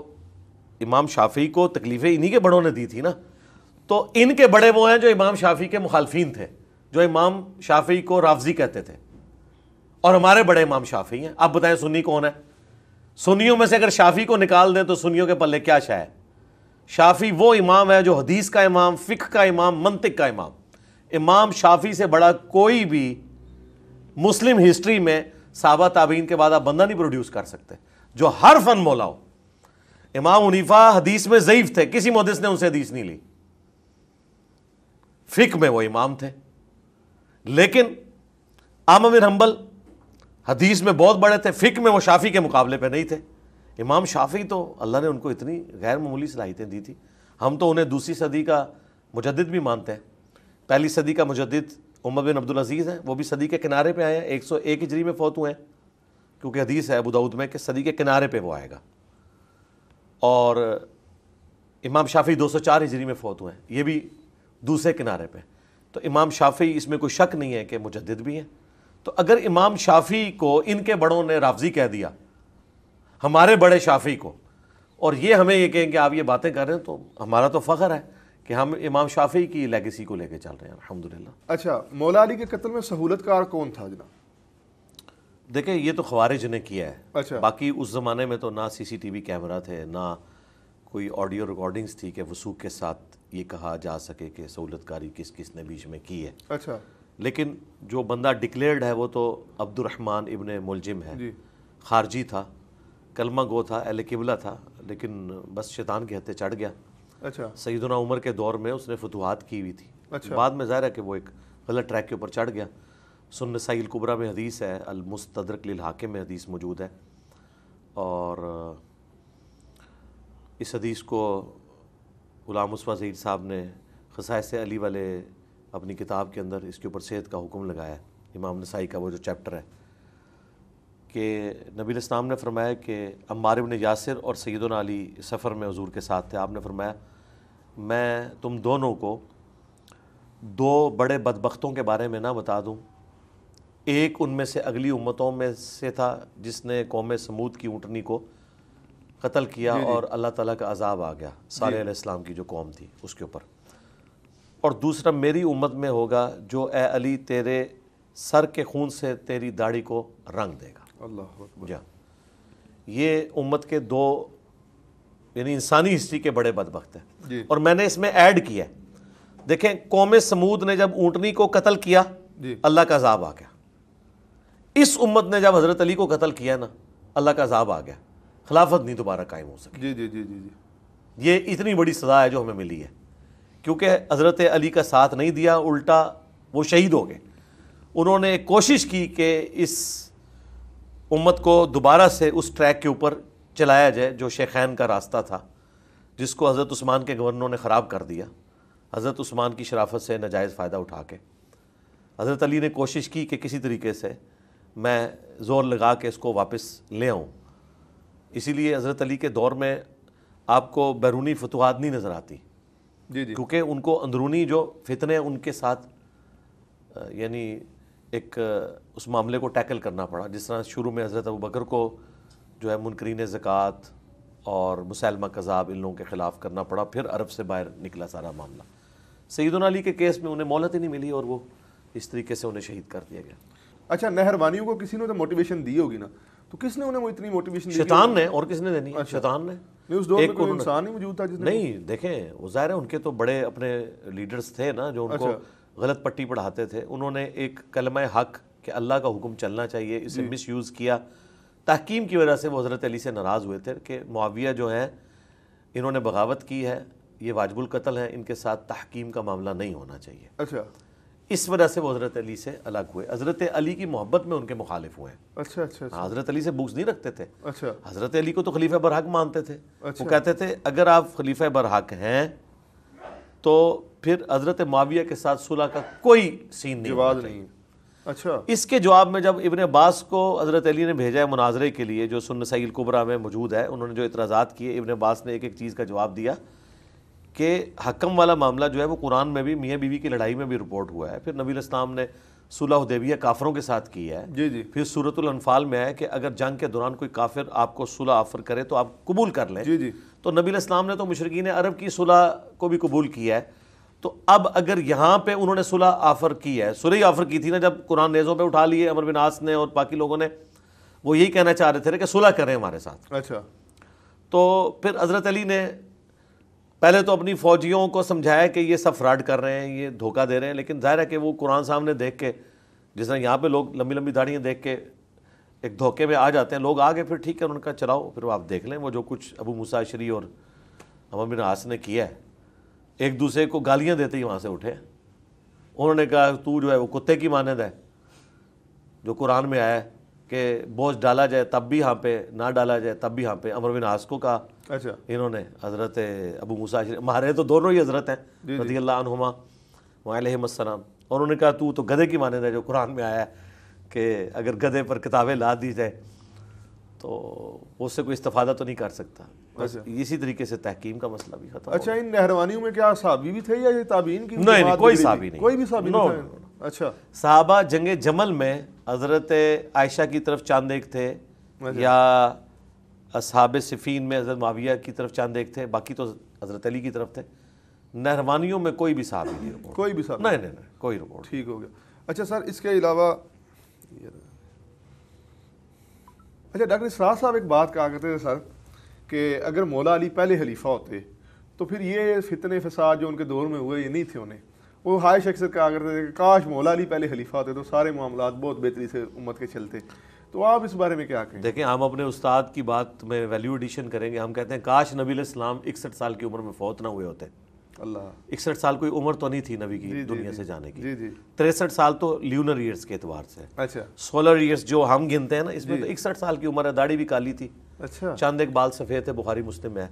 इमाम शाफी को तकलीफ़ें इन्हीं के बड़ों ने दी थी ना। तो इनके बड़े वो हैं जो इमाम शाफी के मुखालफीन थे, जो इमाम शाफी को राफ़जी कहते थे, और हमारे बड़े इमाम शाफी हैं। आप बताएं सुन्नी कौन है? सुन्नियों में से अगर शाफी को निकाल दें तो सुन्नियों के पल्ले क्या शाय है? शाफी वो इमाम है जो हदीस का इमाम, फ़िक़्ह का इमाम, मंतिक का इमाम। इमाम शाफी से बड़ा कोई भी मुस्लिम हिस्ट्री में साहबा ताबीन के बाद आप बंदा नहीं प्रोड्यूस कर सकते जो हर फन मौला हो। इमाम हनीफा हदीस में ज़ईफ़ थे, किसी मुहद्दिस ने उनसे हदीस नहीं ली। फ़िक़्ह में वो इमाम थे, लेकिन आमर बिन हंबल हदीस में बहुत बड़े थे, फ़िक़्ह में वो शाफी के मुकाबले पे नहीं थे। इमाम शाफी तो अल्लाह ने उनको इतनी गैर मामूली सलाहियतें दी थी। हम तो उन्हें दूसरी सदी का मुजद्दिद भी मानते हैं। पहली सदी का मुजद्दिद उमर बिन अब्दुल अज़ीज़ हैं, वो भी सदी के किनारे पे आए हैं, 101 हिजरी में फ़ौत हुए हैं, क्योंकि हदीस है अबू दाऊद में कि सदी के किनारे पे वो आएगा। और इमाम शाफी 204 हिजरी में फ़ौत हुए हैं, ये भी दूसरे किनारे पे। तो इमाम शाफी, इसमें कोई शक नहीं है कि मुजद्दिद भी हैं। तो अगर इमाम शाफी को इनके बड़ों ने राफ़ज़ी कह दिया, हमारे बड़े शाफी को, और ये हमें ये कहें कि आप ये बातें कर रहे हैं, तो हमारा तो फ़ख्र है कि हम इमाम शाफी की लेगेसी को लेके चल रहे हैं, अल्हम्दुलिल्लाह। अच्छा, मौला अली के कत्ल में सहूलतकार कौन था जनाब? देखिए, ये तो खवारिज ने किया है। अच्छा। बाकी उस ज़माने में तो ना सीसीटीवी कैमरा थे, ना कोई ऑडियो रिकॉर्डिंग्स थी कि वसूक के साथ ये कहा जा सके कि सहूलतकारी किस किस ने बीच में की है। अच्छा। लेकिन जो बंदा डिक्लेयर्ड है वो तो अब्दुर्रहमान इब्न मुलजिम है, खारजी था, कलमा गो था, अहले किबला था, लेकिन बस शैतान के हत्थे चढ़ गया। अच्छा। सैयदना उमर के दौर में उसने फतुहात की हुई थी। अच्छा। बाद में ज़ाहिर है कि वो एक गलत ट्रैक के ऊपर चढ़ गया। सुनन नसाई कुबरा में हदीस है, अल मुस्तदरक लिल हाकिम में हदीस मौजूद है, और इस हदीस को गुलाम मुस्तफ़ा ज़ैद साहब ने खसाइस अली वाले अपनी किताब के अंदर इसके ऊपर सेहत का हुक्म लगाया है। इमाम नसाई का वो जो चैप्टर है कि नबी अलैहिस्सलाम ने फरमाया कि अम्मार इब्न यासिर और सैयदुना अली सफ़र में हुजूर के साथ थे। आपने फरमाया मैं तुम दोनों को दो बड़े बदबख्तों के बारे में ना बता दूं, एक उनमें से अगली उम्मतों में से था जिसने कौम समूद की ऊँटनी को कत्ल किया और अल्लाह ताला का अज़ाब आ गया, सालेह अलैहिस्सलाम की जो कौम थी उसके ऊपर, और दूसरा मेरी उम्मत में होगा जो ए अली तेरे सर के खून से तेरी दाढ़ी को रंग देगा। अल्लाह। ये उम्मत के दो यानी इंसानी हिस्ट्री के बड़े बदबख्त हैं। और मैंने इसमें ऐड किया है, देखें कौमे समूद ने जब ऊँटनी को कत्ल किया अल्लाह का अज़ाब आ गया, इस उम्मत ने जब हज़रत अली को कत्ल किया ना अल्लाह का अज़ाब आ गया, खिलाफत नहीं दोबारा कायम हो सकी। जी जी जी जी, ये इतनी बड़ी सज़ा है जो हमें मिली है, क्योंकि हज़रत अली का साथ नहीं दिया, उल्टा वो शहीद हो गए। उन्होंने कोशिश की कि इस उम्मत को दोबारा से उस ट्रैक के ऊपर चलाया जाए जो शेखैन का रास्ता था, जिसको हज़रत उस्मान के गवर्नरों ने ख़राब कर दिया, हज़रत उस्मान की शराफत से नाजायज़ फ़ायदा उठा के। हज़रत अली ने कोशिश की कि किसी तरीके से मैं ज़ोर लगा के इसको वापस ले आऊँ। इसीलिए हज़रत अली के दौर में आपको बैरूनी फतवाहत नहीं नज़र आती, क्योंकि उनको अंदरूनी जो फितने हैं उनके साथ यानी एक उस मामले को टैकल करना पड़ा। जिस तरह शुरू में हज़रत अबू बकर को जो है मुनकरीन ज़कात और मुसलमा कज़ाब इन लोगों के ख़िलाफ़ करना पड़ा, फिर अरब से बाहर निकला सारा मामला। सैयदुना अली के केस में उन्हें मोहलत ही नहीं मिली और वो इस तरीके से उन्हें शहीद कर दिया गया। अच्छा, नहरवानियों को किसी ने तो मोटिवेशन दी होगी ना, तो किसने उन्हें वो इतनी मोटिवेशन दी? शैतान ने, और किसने देनी? अच्छा। शैतान ने नहीं, उस दौर में कोई इंसान ही मौजूद था जिसने नहीं। देखें वो ज़ाहिर है उनके तो बड़े अपने लीडर्स थे ना जो उनको गलत पट्टी पढ़ाते थे। उन्होंने एक कलमा हक कि अल्लाह का हुक्म चलना चाहिए, इसे मिस यूज़ किया। तहकीम की वजह से वो हज़रत अली से नाराज़ हुए थे कि मुआविया जो हैं इन्होंने बगावत की है, ये वाजिबुल कत्ल हैं, इनके साथ तहकीम का मामला नहीं होना चाहिए। अच्छा, इस वजह से वो हज़रत अली से अलग हुए। हज़रत अली की मोहब्बत में उनके मुखालिफ हुए हैं। अच्छा अच्छा, अच्छा। हज़रत अली से बुग़्ज़ नहीं रखते थे। अच्छा, हज़रत अली को तो खलीफा बरहक मानते थे। अच्छा। वो कहते थे अगर आप खलीफा बरहक हैं तो फिर हज़रत मुआविया के साथ सुलह का कोई सीन नहीं जवाब नहीं। अच्छा, इसके जवाब में जब इब्न अब्बास को हज़रत अली ने भेजा है मुनाजरे के लिए, जो सुन्न सही कुबरा में मौजूद है, उन्होंने जो इतराज़ात किए इब्न अब्बास ने एक एक चीज़ का जवाब दिया कि हकम वाला मामला जो है वो कुरान में भी मियाँ बीवी की लड़ाई में भी रिपोर्ट हुआ है। फिर नबी अलैहिस्सलाम ने सुलह हुदैबिया काफ़रों के साथ की है। जी जी। फिर सूरतुल अनफाल में है कि अगर जंग के दौरान कोई काफिर आपको सुलह ऑफर करे तो आप कबूल कर लें। जी जी। तो नबी अलैहिस्सलाम ने तो मुशरिकीन अरब की सुलह को भी कबूल किया है, तो अब अगर यहाँ पे उन्होंने सुलह ऑफर की है, सुलह ऑफर की थी ना जब कुरान नेज़ों पे उठा लिए अमर बिन आस ने और बाकी लोगों ने, वो यही कहना चाह रहे थे कि सुलह करें हमारे साथ। अच्छा, तो फिर हज़रत अली ने पहले तो अपनी फ़ौजियों को समझाया कि ये सब फ्रॉड कर रहे हैं, ये धोखा दे रहे हैं, लेकिन ज़ाहिर है कि वो कुरान सामने देख के, जिस तरह यहाँ पे लोग लंबी लंबी दाढ़ियाँ देख के एक धोखे में आ जाते हैं, लोग आ गए, फिर ठीक है उनका चलाओ, फिर आप देख लें वो जो कुछ अबू मूसा अशरी और अमर बिन आस ने किया है, एक दूसरे को गालियाँ देते ही वहाँ से उठे। उन्होंने कहा तू जो है वो कुत्ते की मानद है, जो कुरान में आया है कि बोझ डाला जाए तब भी यहाँ पे, ना डाला जाए तब भी यहाँ पे। अमर बिन आस को कहा। अच्छा, इन्होंने हज़रत अबू मूसा हमारे तो दोनों ही हज़रत हैं रज़ियल्लाहु अन्हुमा अलैहिमुस्सलाम, और उन्होंने कहा तू तो गधे की मानद है, जो कुरान में आया है कि अगर गधे पर किताबें ला दी जाए तो उससे कोई इस्तिफादा तो नहीं कर सकता। अच्छा। इसी तरीके से तहकीम का मसला भी खत्म। अच्छा, इन नहरवानियों में क्या साहबी भी थे या ये ताबीन की? नहीं, कोई साहबी नहीं, कोई भी साहबी नहीं। अच्छा, साहबा जंगे जमल में हज़रत आयशा की तरफ चांद एक थे, या असहाब सिफीन में हज़रत मुआविया की तरफ चांद एक थे, बाकी तो हज़रत अली की तरफ थे। नहरवानियों में कोई भी साहबी नहीं, कोई भी साहब नहीं, कोई रिपोर्ट। ठीक हो गया। अच्छा सर, इसके अलावा अच्छा डॉक्टर इसरार साहब एक बात कहा करते थे सर कि अगर मौला अली पहले खलीफा होते तो फिर ये फितने फसाद जो उनके दौर में हुए ये नहीं थे। उन्हें वो हाय शख्स कहा करते थे कि काश मौला अली पहले खलीफा होते तो सारे मामलात बहुत बेहतरी से उम्मत के चलते। तो आप इस बारे में क्या कहें? देखें, हम अपने उस्ताद की बात में वैल्यू एडिशन करेंगे। हम कहते हैं काश नबी अलैहिस्सलाम 61 साल की उम्र में फौत ना हुए होते। अल्लाह, 61 साल कोई उम्र तो नहीं थी नबी की दुनिया से जाने की। 63 साल तो ल्यूनर ईयर्स के एतबार से। अच्छा, सोलर ईयर्स जो हम गिनते हैं ना, इसमें तो 61 साल की उम्र है, दाढ़ी भी काली थी। अच्छा, चांद एक बाल सफ़ेद है, बुखारी मुस्लिम है।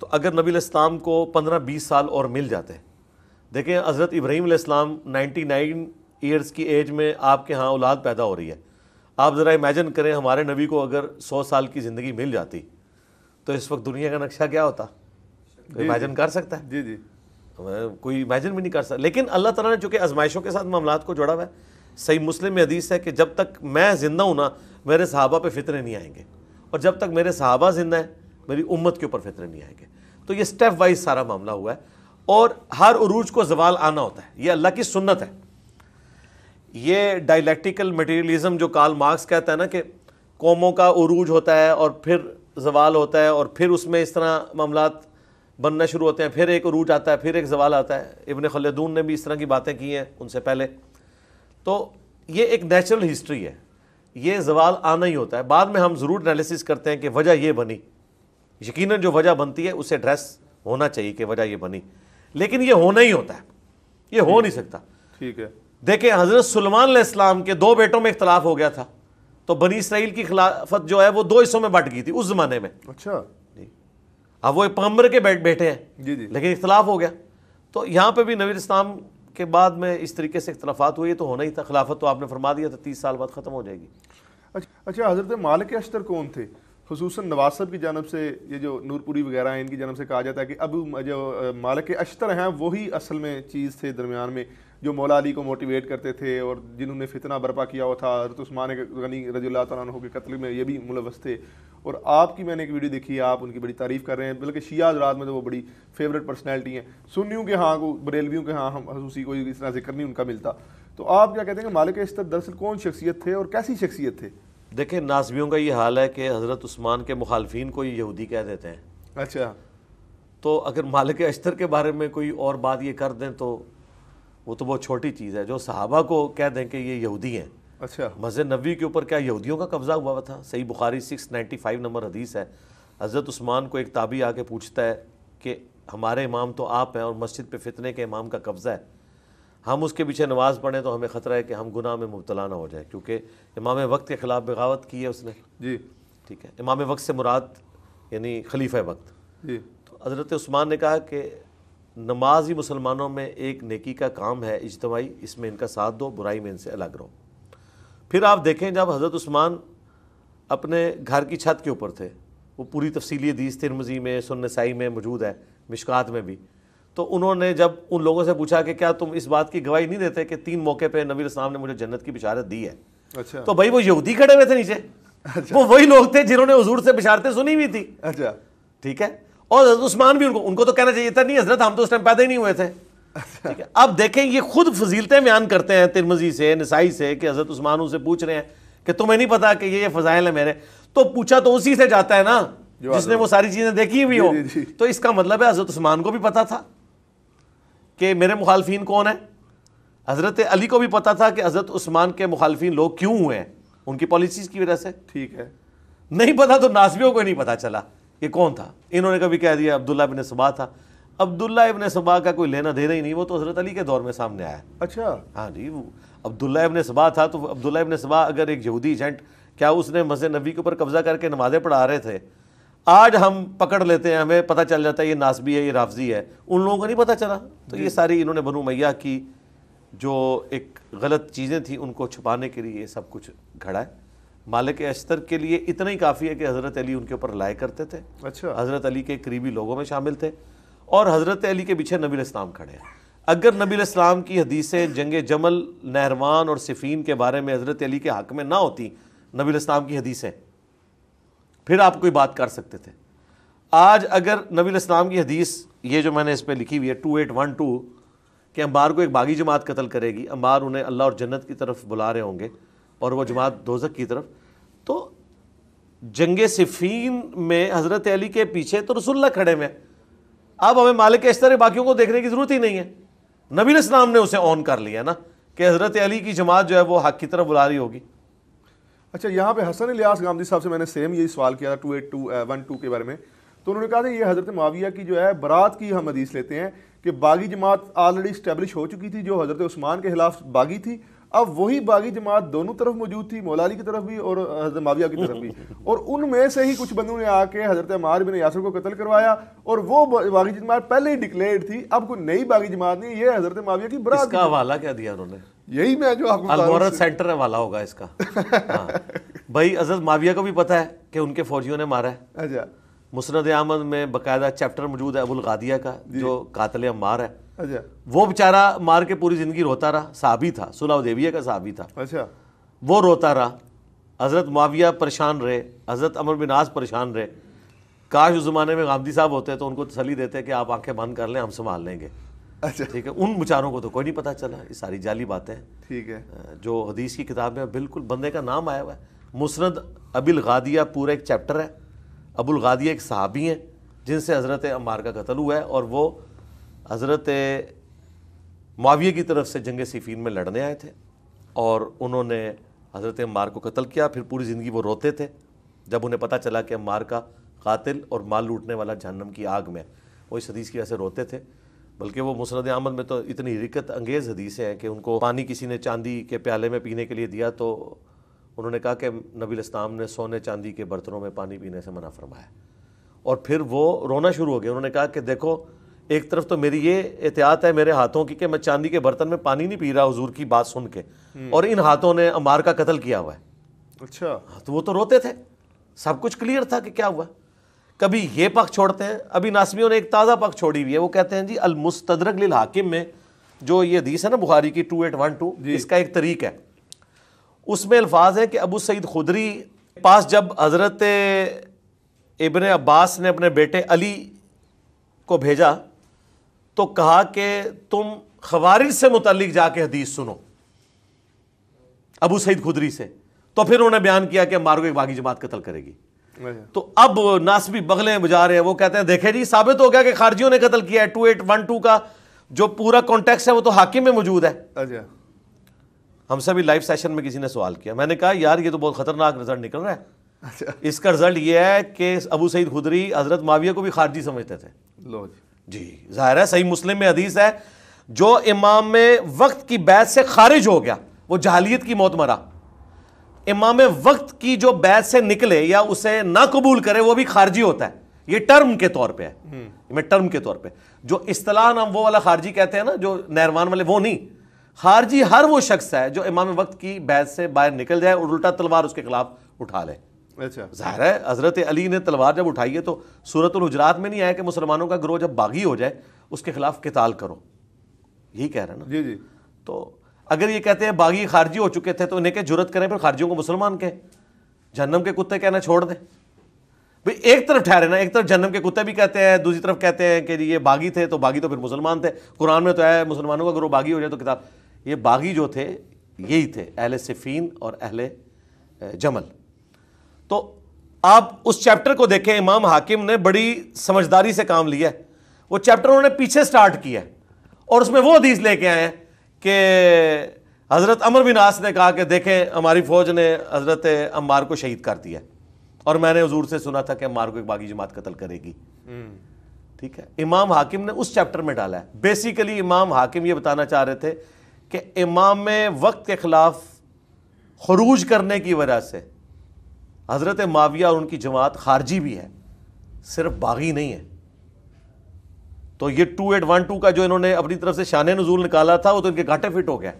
तो अगर नबी अलैहिस्सलाम को 15-20 साल और मिल जाते। देखें, हज़रत इब्राहीम अलैहिस्सलाम 99 ईयर्स की एज में आपके यहाँ औलाद पैदा हो रही है। आप ज़रा इमेजिन करें हमारे नबी को अगर 100 साल की ज़िंदगी मिल जाती तो इस वक्त दुनिया का नक्शा क्या होता? इमेजिन कर सकता है? जी जी, कोई इमेजिन भी नहीं कर सकता। लेकिन अल्लाह ताला ने चूँकि आजमाइशों के साथ मामलात को जोड़ा हुआ है। सही मुस्लिम में हदीस है कि जब तक मैं ज़िंदा हूँ ना मेरे सहाबा पे फितने नहीं आएंगे, और जब तक मेरे सहाबा ज़िंदा है मेरी उम्मत के ऊपर फितने नहीं आएंगे। तो ये स्टेप वाइज सारा मामला हुआ है, और हर उरूज को जवाल आना होता है, ये अल्लाह की सुन्नत है। ये डायलैक्टिकल मटीरियलिज़म जो कार्ल मार्क्स कहता है ना कि कौमों का उरूज होता है और फिर जवाल होता है और फिर उसमें इस तरह मामलात बनना शुरू होते हैं, फिर एक उरूज आता है, फिर एक जवाल आता है। इब्न खलदून ने भी इस तरह की बातें की हैं उनसे पहले। तो ये एक नेचुरल हिस्ट्री है, ये जवाल आना ही होता है। बाद में हम ज़रूर एनालिसिस करते हैं कि वजह ये बनी, यकीनन जो वजह बनती है उसे एड्रेस होना चाहिए कि वजह ये बनी, लेकिन ये होना ही होता है, ये हो नहीं सकता। ठीक है, देखें हज़रत सुलेमान अलैहिस्सलाम के दो बेटों में इख्तलाफ हो गया था, तो बनी इसराइल की खिलाफत जो है वो दो हिस्सों में बट गई थी उस ज़माने में। अच्छा जी, अब वो पैगंबर के बेटे हैं जी, लेकिन इख्तलाफ हो गया। तो यहाँ पे भी नबी इस्लाम के बाद में इस तरीके से इख्तलाफात हुई, तो होना ही था। खिलाफत तो आपने फरमा दिया था 30 साल बाद ख़त्म हो जाएगी। अच्छा, हज़रत मालिक अश्तर कौन थे? खुसूसन नवाज साहब की जानब से ये जो नूरपुरी वगैरह हैं, इनकी जानब से कहा जाता है कि अब जो मालिक अश्तर हैं वही असल में चीज़ थे दरमियान में, जो मौला अली को मोटिवेट करते थे और जिन्होंने फितना बर्पा किया हुआ था। हज़रत उस्मान गनी रज़ियल्लाहु अन्हु के कत्ल में ये भी मुलव्वस थे। और आपकी मैंने एक वीडियो देखी है, आप उनकी बड़ी तारीफ़ कर रहे हैं, बल्कि शिया हज़रात में तो वो बड़ी फेवरेट पर्सनैलिटी हैं। सुन्नियों के हाँ को, बरेलवियों के हाँ, हम हसूसी कोई इस तरह जिक्र नहीं उनका मिलता। तो आप क्या कहते हैं कि मालिक अश्तर दरअसल कौन शख्सियत थे और कैसी शख्सियत थे? देखें नाज़ियों का ये हाल है कि हज़रत उस्मान के मुखालफिन को यहूदी कह देते हैं। अच्छा, तो अगर मालिक अश्तर के बारे में कोई और बात ये कर दें तो बहुत छोटी चीज़ है। जो सहाबा को कह दें कि ये यहूदी हैं। अच्छा, मस्जिद नबवी के ऊपर क्या यहूदियों का कब्ज़ा हुआ था? सही बुखारी 695 नंबर हदीस है। हज़रत उस्मान को एक ताबी आके पूछता है कि हमारे इमाम तो आप हैं और मस्जिद पे फितने के इमाम का कब्ज़ा है, हम उसके पीछे नमाज़ पढ़ें तो हमें ख़तरा है कि हम गुनाह में मुब्तला ना हो जाए, क्योंकि इमाम वक्त के ख़िलाफ़ बगावत की है उसने। जी ठीक है, इमाम वक्त से मुराद यानी खलीफा वक्त। जी, तो हज़रत उस्मान ने कहा कि नमाज ही मुसलमानों में एक नेकी का काम है इज्तमाई, इसमें इनका साथ दो, बुराई में इनसे अलग रहो। फिर आप देखें जब हज़रत उस्मान अपने घर की छत के ऊपर थे, वो पूरी तफसीली हदीस तिरमिज़ी में, सुनन नसाई में मौजूद है, मिशकात में भी, तो उन्होंने जब उन लोगों से पूछा कि क्या तुम इस बात की गवाही नहीं देते कि 3 मौके पर नबी अलैहिस्सलाम ने मुझे जन्नत की बिशारत दी है? अच्छा, तो भाई वो यहूदी खड़े हुए थे नीचे। अच्छा, वो वही लोग थे जिन्होंने हुजूर से बिशारतें सुनी हुई थी। अच्छा ठीक है, और हज़रत उस्मान भी उनको तो कहना चाहिए था नहीं हज़रत हम तो उस टाइम पैदा ही नहीं हुए थे। अच्छा, ठीक है, अब देखें ये खुद फजीलतें बयान करते हैं तिरमिज़ी से, नसाई से, कि हज़रत उस्मान उनसे पूछ रहे हैं कि तुम्हें नहीं पता कि ये फजाइल है मेरे? तो पूछा तो उसी से जाता है ना जिसने वो सारी चीज़ें देखी हुई हो। तो इसका मतलब है हज़रत उस्मान को भी पता था कि मेरे मुखालफिन कौन है, हज़रत अली को भी पता था कि हज़रत उस्मान के मुखालफिन लोग क्यों हुए हैं, उनकी पॉलिसीज़ की वजह से। ठीक है, नहीं पता तो नासबियों को नहीं पता चला ये कौन था। इन्होंने कभी कह दिया अब्दुल्ला इब्न सबा था, अब्दुल्ला इब्न सबा का कोई लेना देना ही नहीं, वो तो हज़रत अली के दौर में सामने आया। अच्छा, हाँ जी, वो अब्दुल्ला इब्न सबा था। तो अब्दुल्ला इब्न सबा अगर एक यहूदी एजेंट, क्या उसने मस्जिद नबी के ऊपर कब्जा करके नमाज़ें पढ़ा रहे थे? आज हम पकड़ लेते हैं, हमें पता चल जाता है ये नासबी है, ये राफजी है, उन लोगों को नहीं पता चला। तो ये सारी इन्होंने बनु उमय्या की जो एक गलत चीज़ें थी उनको छुपाने के लिए ये सब कुछ घड़ा है। मालिक अश्तर के लिए इतना ही काफ़ी है कि हज़रत अली उनके ऊपर लाए करते थे। अच्छा, हज़रत अली के करीबी लोगों में शामिल थे और हज़रत अली के पीछे नबी अलैहिस्सलाम खड़े हैं। अगर नबी अलैहिस्सलाम की हदीसें जंग जमल, नहरवान और सिफीन के बारे में हज़रत अली के हक़ में ना होती नबी अलैहिस्सलाम की हदीसें, फिर आप कोई बात कर सकते थे। आज अगर नबी अलैहिस्सलाम की हदीस, ये जो मैंने इस पर लिखी हुई है 2812, कि अम्बार को एक बागी जमात कत्ल करेगी, अम्बार उन्हें अल्लाह और जन्नत की तरफ बुला रहे होंगे और वह जमात दोजक की तरफ। तो जंग सिफीन में हज़रत अली के पीछे तो रसूलल्लाह खड़े में, अब हमें मालिक अश्तर बाकियों को देखने की ज़रूरत ही नहीं है। नबी अलैहिस्सलाम ने उसे ऑन कर लिया ना कि हज़रत अली की जमात जो है वो हक़ की तरफ बुला रही होगी। अच्छा, यहाँ पे हसन इलियास गामदी साहब से मैंने सेम यही सवाल किया था 2812 के बारे में, तो उन्होंने कहा था ये हज़रत मुआविया की जो है बरात की हम हदीस लेते हैं कि बागी जमात ऑलरेडी इस्टेब्लिश हो चुकी थी जो हज़रत उस्मान के ख़िलाफ़ बागी थी। अब वही बागी जमात दोनों तरफ मौजूद थी, मौला अली की तरफ भी और हज़रत मुआविया की तरफ भी, और उनमें से ही कुछ बंदों ने आके हज़रत अम्मार बिन यासर को कत्ल करवाया और वो बागी जमात पहले ही डिक्लेयर्ड थी, अब कोई नई बागी जमात नहीं, ये हज़रत मुआविया की बरात। इसका हवाला क्या दिया उन्होंने? यही मैं जो आपको अल्मोरत सेंटर वाला होगा इसका। हाँ। भाई हज़रत मुआविया को भी पता है कि उनके फौजियों ने मारा है। अच्छा, मुस्नद अहमद में बाकायदा चैप्टर मौजूद है अबुल गादिया का जो कातिल अम्मार है। अच्छा, वो बेचारा मार के पूरी ज़िंदगी रोता रहा, साहबी था, सुलह हुदैबिया का साहबी था। अच्छा, वो रोता रहा, हज़रत मुआविया परेशान रहे, हज़रत अमर बिन आस परेशान रहे। काश उस ज़माने में गामदी साहब होते तो उनको तसली देते कि आप आंखें बंद कर लें, हम संभाल लेंगे। अच्छा, ठीक है, उन बेचारों को तो कोई नहीं पता चला। ये सारी जाली बातें, ठीक है, जो हदीस की किताब में बिल्कुल बंदे का नाम आया हुआ है, मुस्नद अबुल गादिया पूरा एक चैप्टर है। अबुल गादिया एक सहाबी हैं जिनसे हज़रत अम्मार का कत्ल हुआ है और वो हज़रत मुआविया की तरफ से जंग सिफीन में लड़ने आए थे और उन्होंने हज़रत अम्मार को कत्ल किया। फिर पूरी ज़िंदगी वो रोते थे जब उन्हें पता चला कि अम्मार का कातिल और माल लूटने वाला जहन्नम की आग में। वो इस हदीस की वजह से रोते थे, बल्कि वो मुस्नद अहमद में तो इतनी हिरकत अंगेज़ हदीसें हैं कि उनको पानी किसी ने चांदी के प्याले में पीने के लिए दिया तो उन्होंने कहा कि नबी इस्लाम ने सोने चांदी के बर्तनों में पानी पीने से मना फरमाया। और फिर वो रोना शुरू हो गया। उन्होंने कहा कि देखो, एक तरफ तो मेरी ये एहतियात है मेरे हाथों की कि मैं चांदी के बर्तन में पानी नहीं पी रहा हुजूर की बात सुन के, और इन हाथों ने अम्मार का कत्ल किया हुआ है। अच्छा, तो वो तो रोते थे, सब कुछ क्लियर था कि क्या हुआ। कभी ये पक्ष छोड़ते हैं। अभी नासमियों ने एक ताज़ा पक्ष छोड़ी हुई है, वो कहते हैं जी अल-मुस्तदरक लिल हाकिम में जो ये हदीस है ना बुखारी की 2812, इसका एक तरीक़ है। उसमें अल्फाज है कि अबू सईद खुदरी पास जब हज़रत इबन अब्बास ने अपने बेटे अली को भेजा तो कहा कि तुम खवारिज से मुतल्लिक जाके हदीस सुनो अबू सईद खुदरी से। तो फिर उन्होंने बयान किया कि अम्मार को एक बागी जमात कत्ल करेगी। तो अब नासबी बगलें बजा रहे हैं, वो कहते हैं देखे जी साबित हो गया कि खारजियों ने कत्ल किया है। 2812 का जो पूरा कॉन्टेक्स्ट है वो तो हाकिम में मौजूद है। हमसे भी लाइव सेशन में किसी ने सवाल किया, मैंने कहा यार ये तो बहुत खतरनाक रिजल्ट निकल रहा है। अच्छा। इसका रिजल्ट ये है कि अबू सईद खुदरी हजरत मुआविया को भी खारजी समझते थे। लो जी, जाहिर है सही मुस्लिम में हदीस है जो इमाम वक्त की बैत से खारिज हो गया वो जहालियत की मौत मरा। इमाम वक्त की जो बैत से निकले या उसे ना कबूल करे वो भी खारजी होता है। ये टर्म के तौर पे है, मैं टर्म के तौर पे जो इस्तिलाह नाम वो वाला खारजी कहते हैं ना जो नहरवान वाले, वो नहीं। खारजी हर वो शख्स है जो इमाम वक्त की बैत से बाहर निकल जाए और उल्टा तलवार उसके खिलाफ उठा ले। अच्छा, जाहिर है हजरत अली ने तलवार जब उठाई है तो सूरतुल हुजरात में नहीं आया कि मुसलमानों का गिरोह जब बागी हो जाए उसके खिलाफ किताल करो, यही कह रहे हैं ना। जी जी। तो अगर ये कहते हैं बागी खारजी हो चुके थे तो इन्हें क्या जुर्रत करें फिर खारजियों को मुसलमान कहें, जहन्नम के कुत्ते कहना छोड़ दें भाई। एक तरफ ठहरे ना, एक तरफ जहन्नम के कुत्ते भी कहते हैं, दूसरी तरफ कहते हैं कि ये बागी थे तो बागी तो फिर मुसलमान थे। कुरान में तो है मुसलमानों का गिरोह बागी हो जाए तो किताब। ये बागी जो थे यही थे अहले सिफीन और अहले जमल। तो आप उस चैप्टर को देखें, इमाम हाकिम ने बड़ी समझदारी से काम लिया। वो चैप्टर उन्होंने पीछे स्टार्ट किया और उसमें वो हदीस लेके आए हैं कि हज़रत अमर बिन आस ने कहा कि देखें हमारी फ़ौज ने हज़रत अम्मार को शहीद कर दिया और मैंने हुजूर से सुना था कि अम्मार को एक बागी जमात कत्ल करेगी। ठीक है, इमाम हाकिम ने उस चैप्टर में डाला है। बेसिकली इमाम हाकिम ये बताना चाह रहे थे कि इमाम वक्त के ख़िलाफ़ खरूज करने की वजह से हज़रत मुआविया और उनकी जमात खारजी भी है, सिर्फ बागी नहीं है। तो ये 2812 का जो इन्होंने अपनी तरफ से शान नज़ूल निकाला था वो तो इनके घाटे फिट हो गया।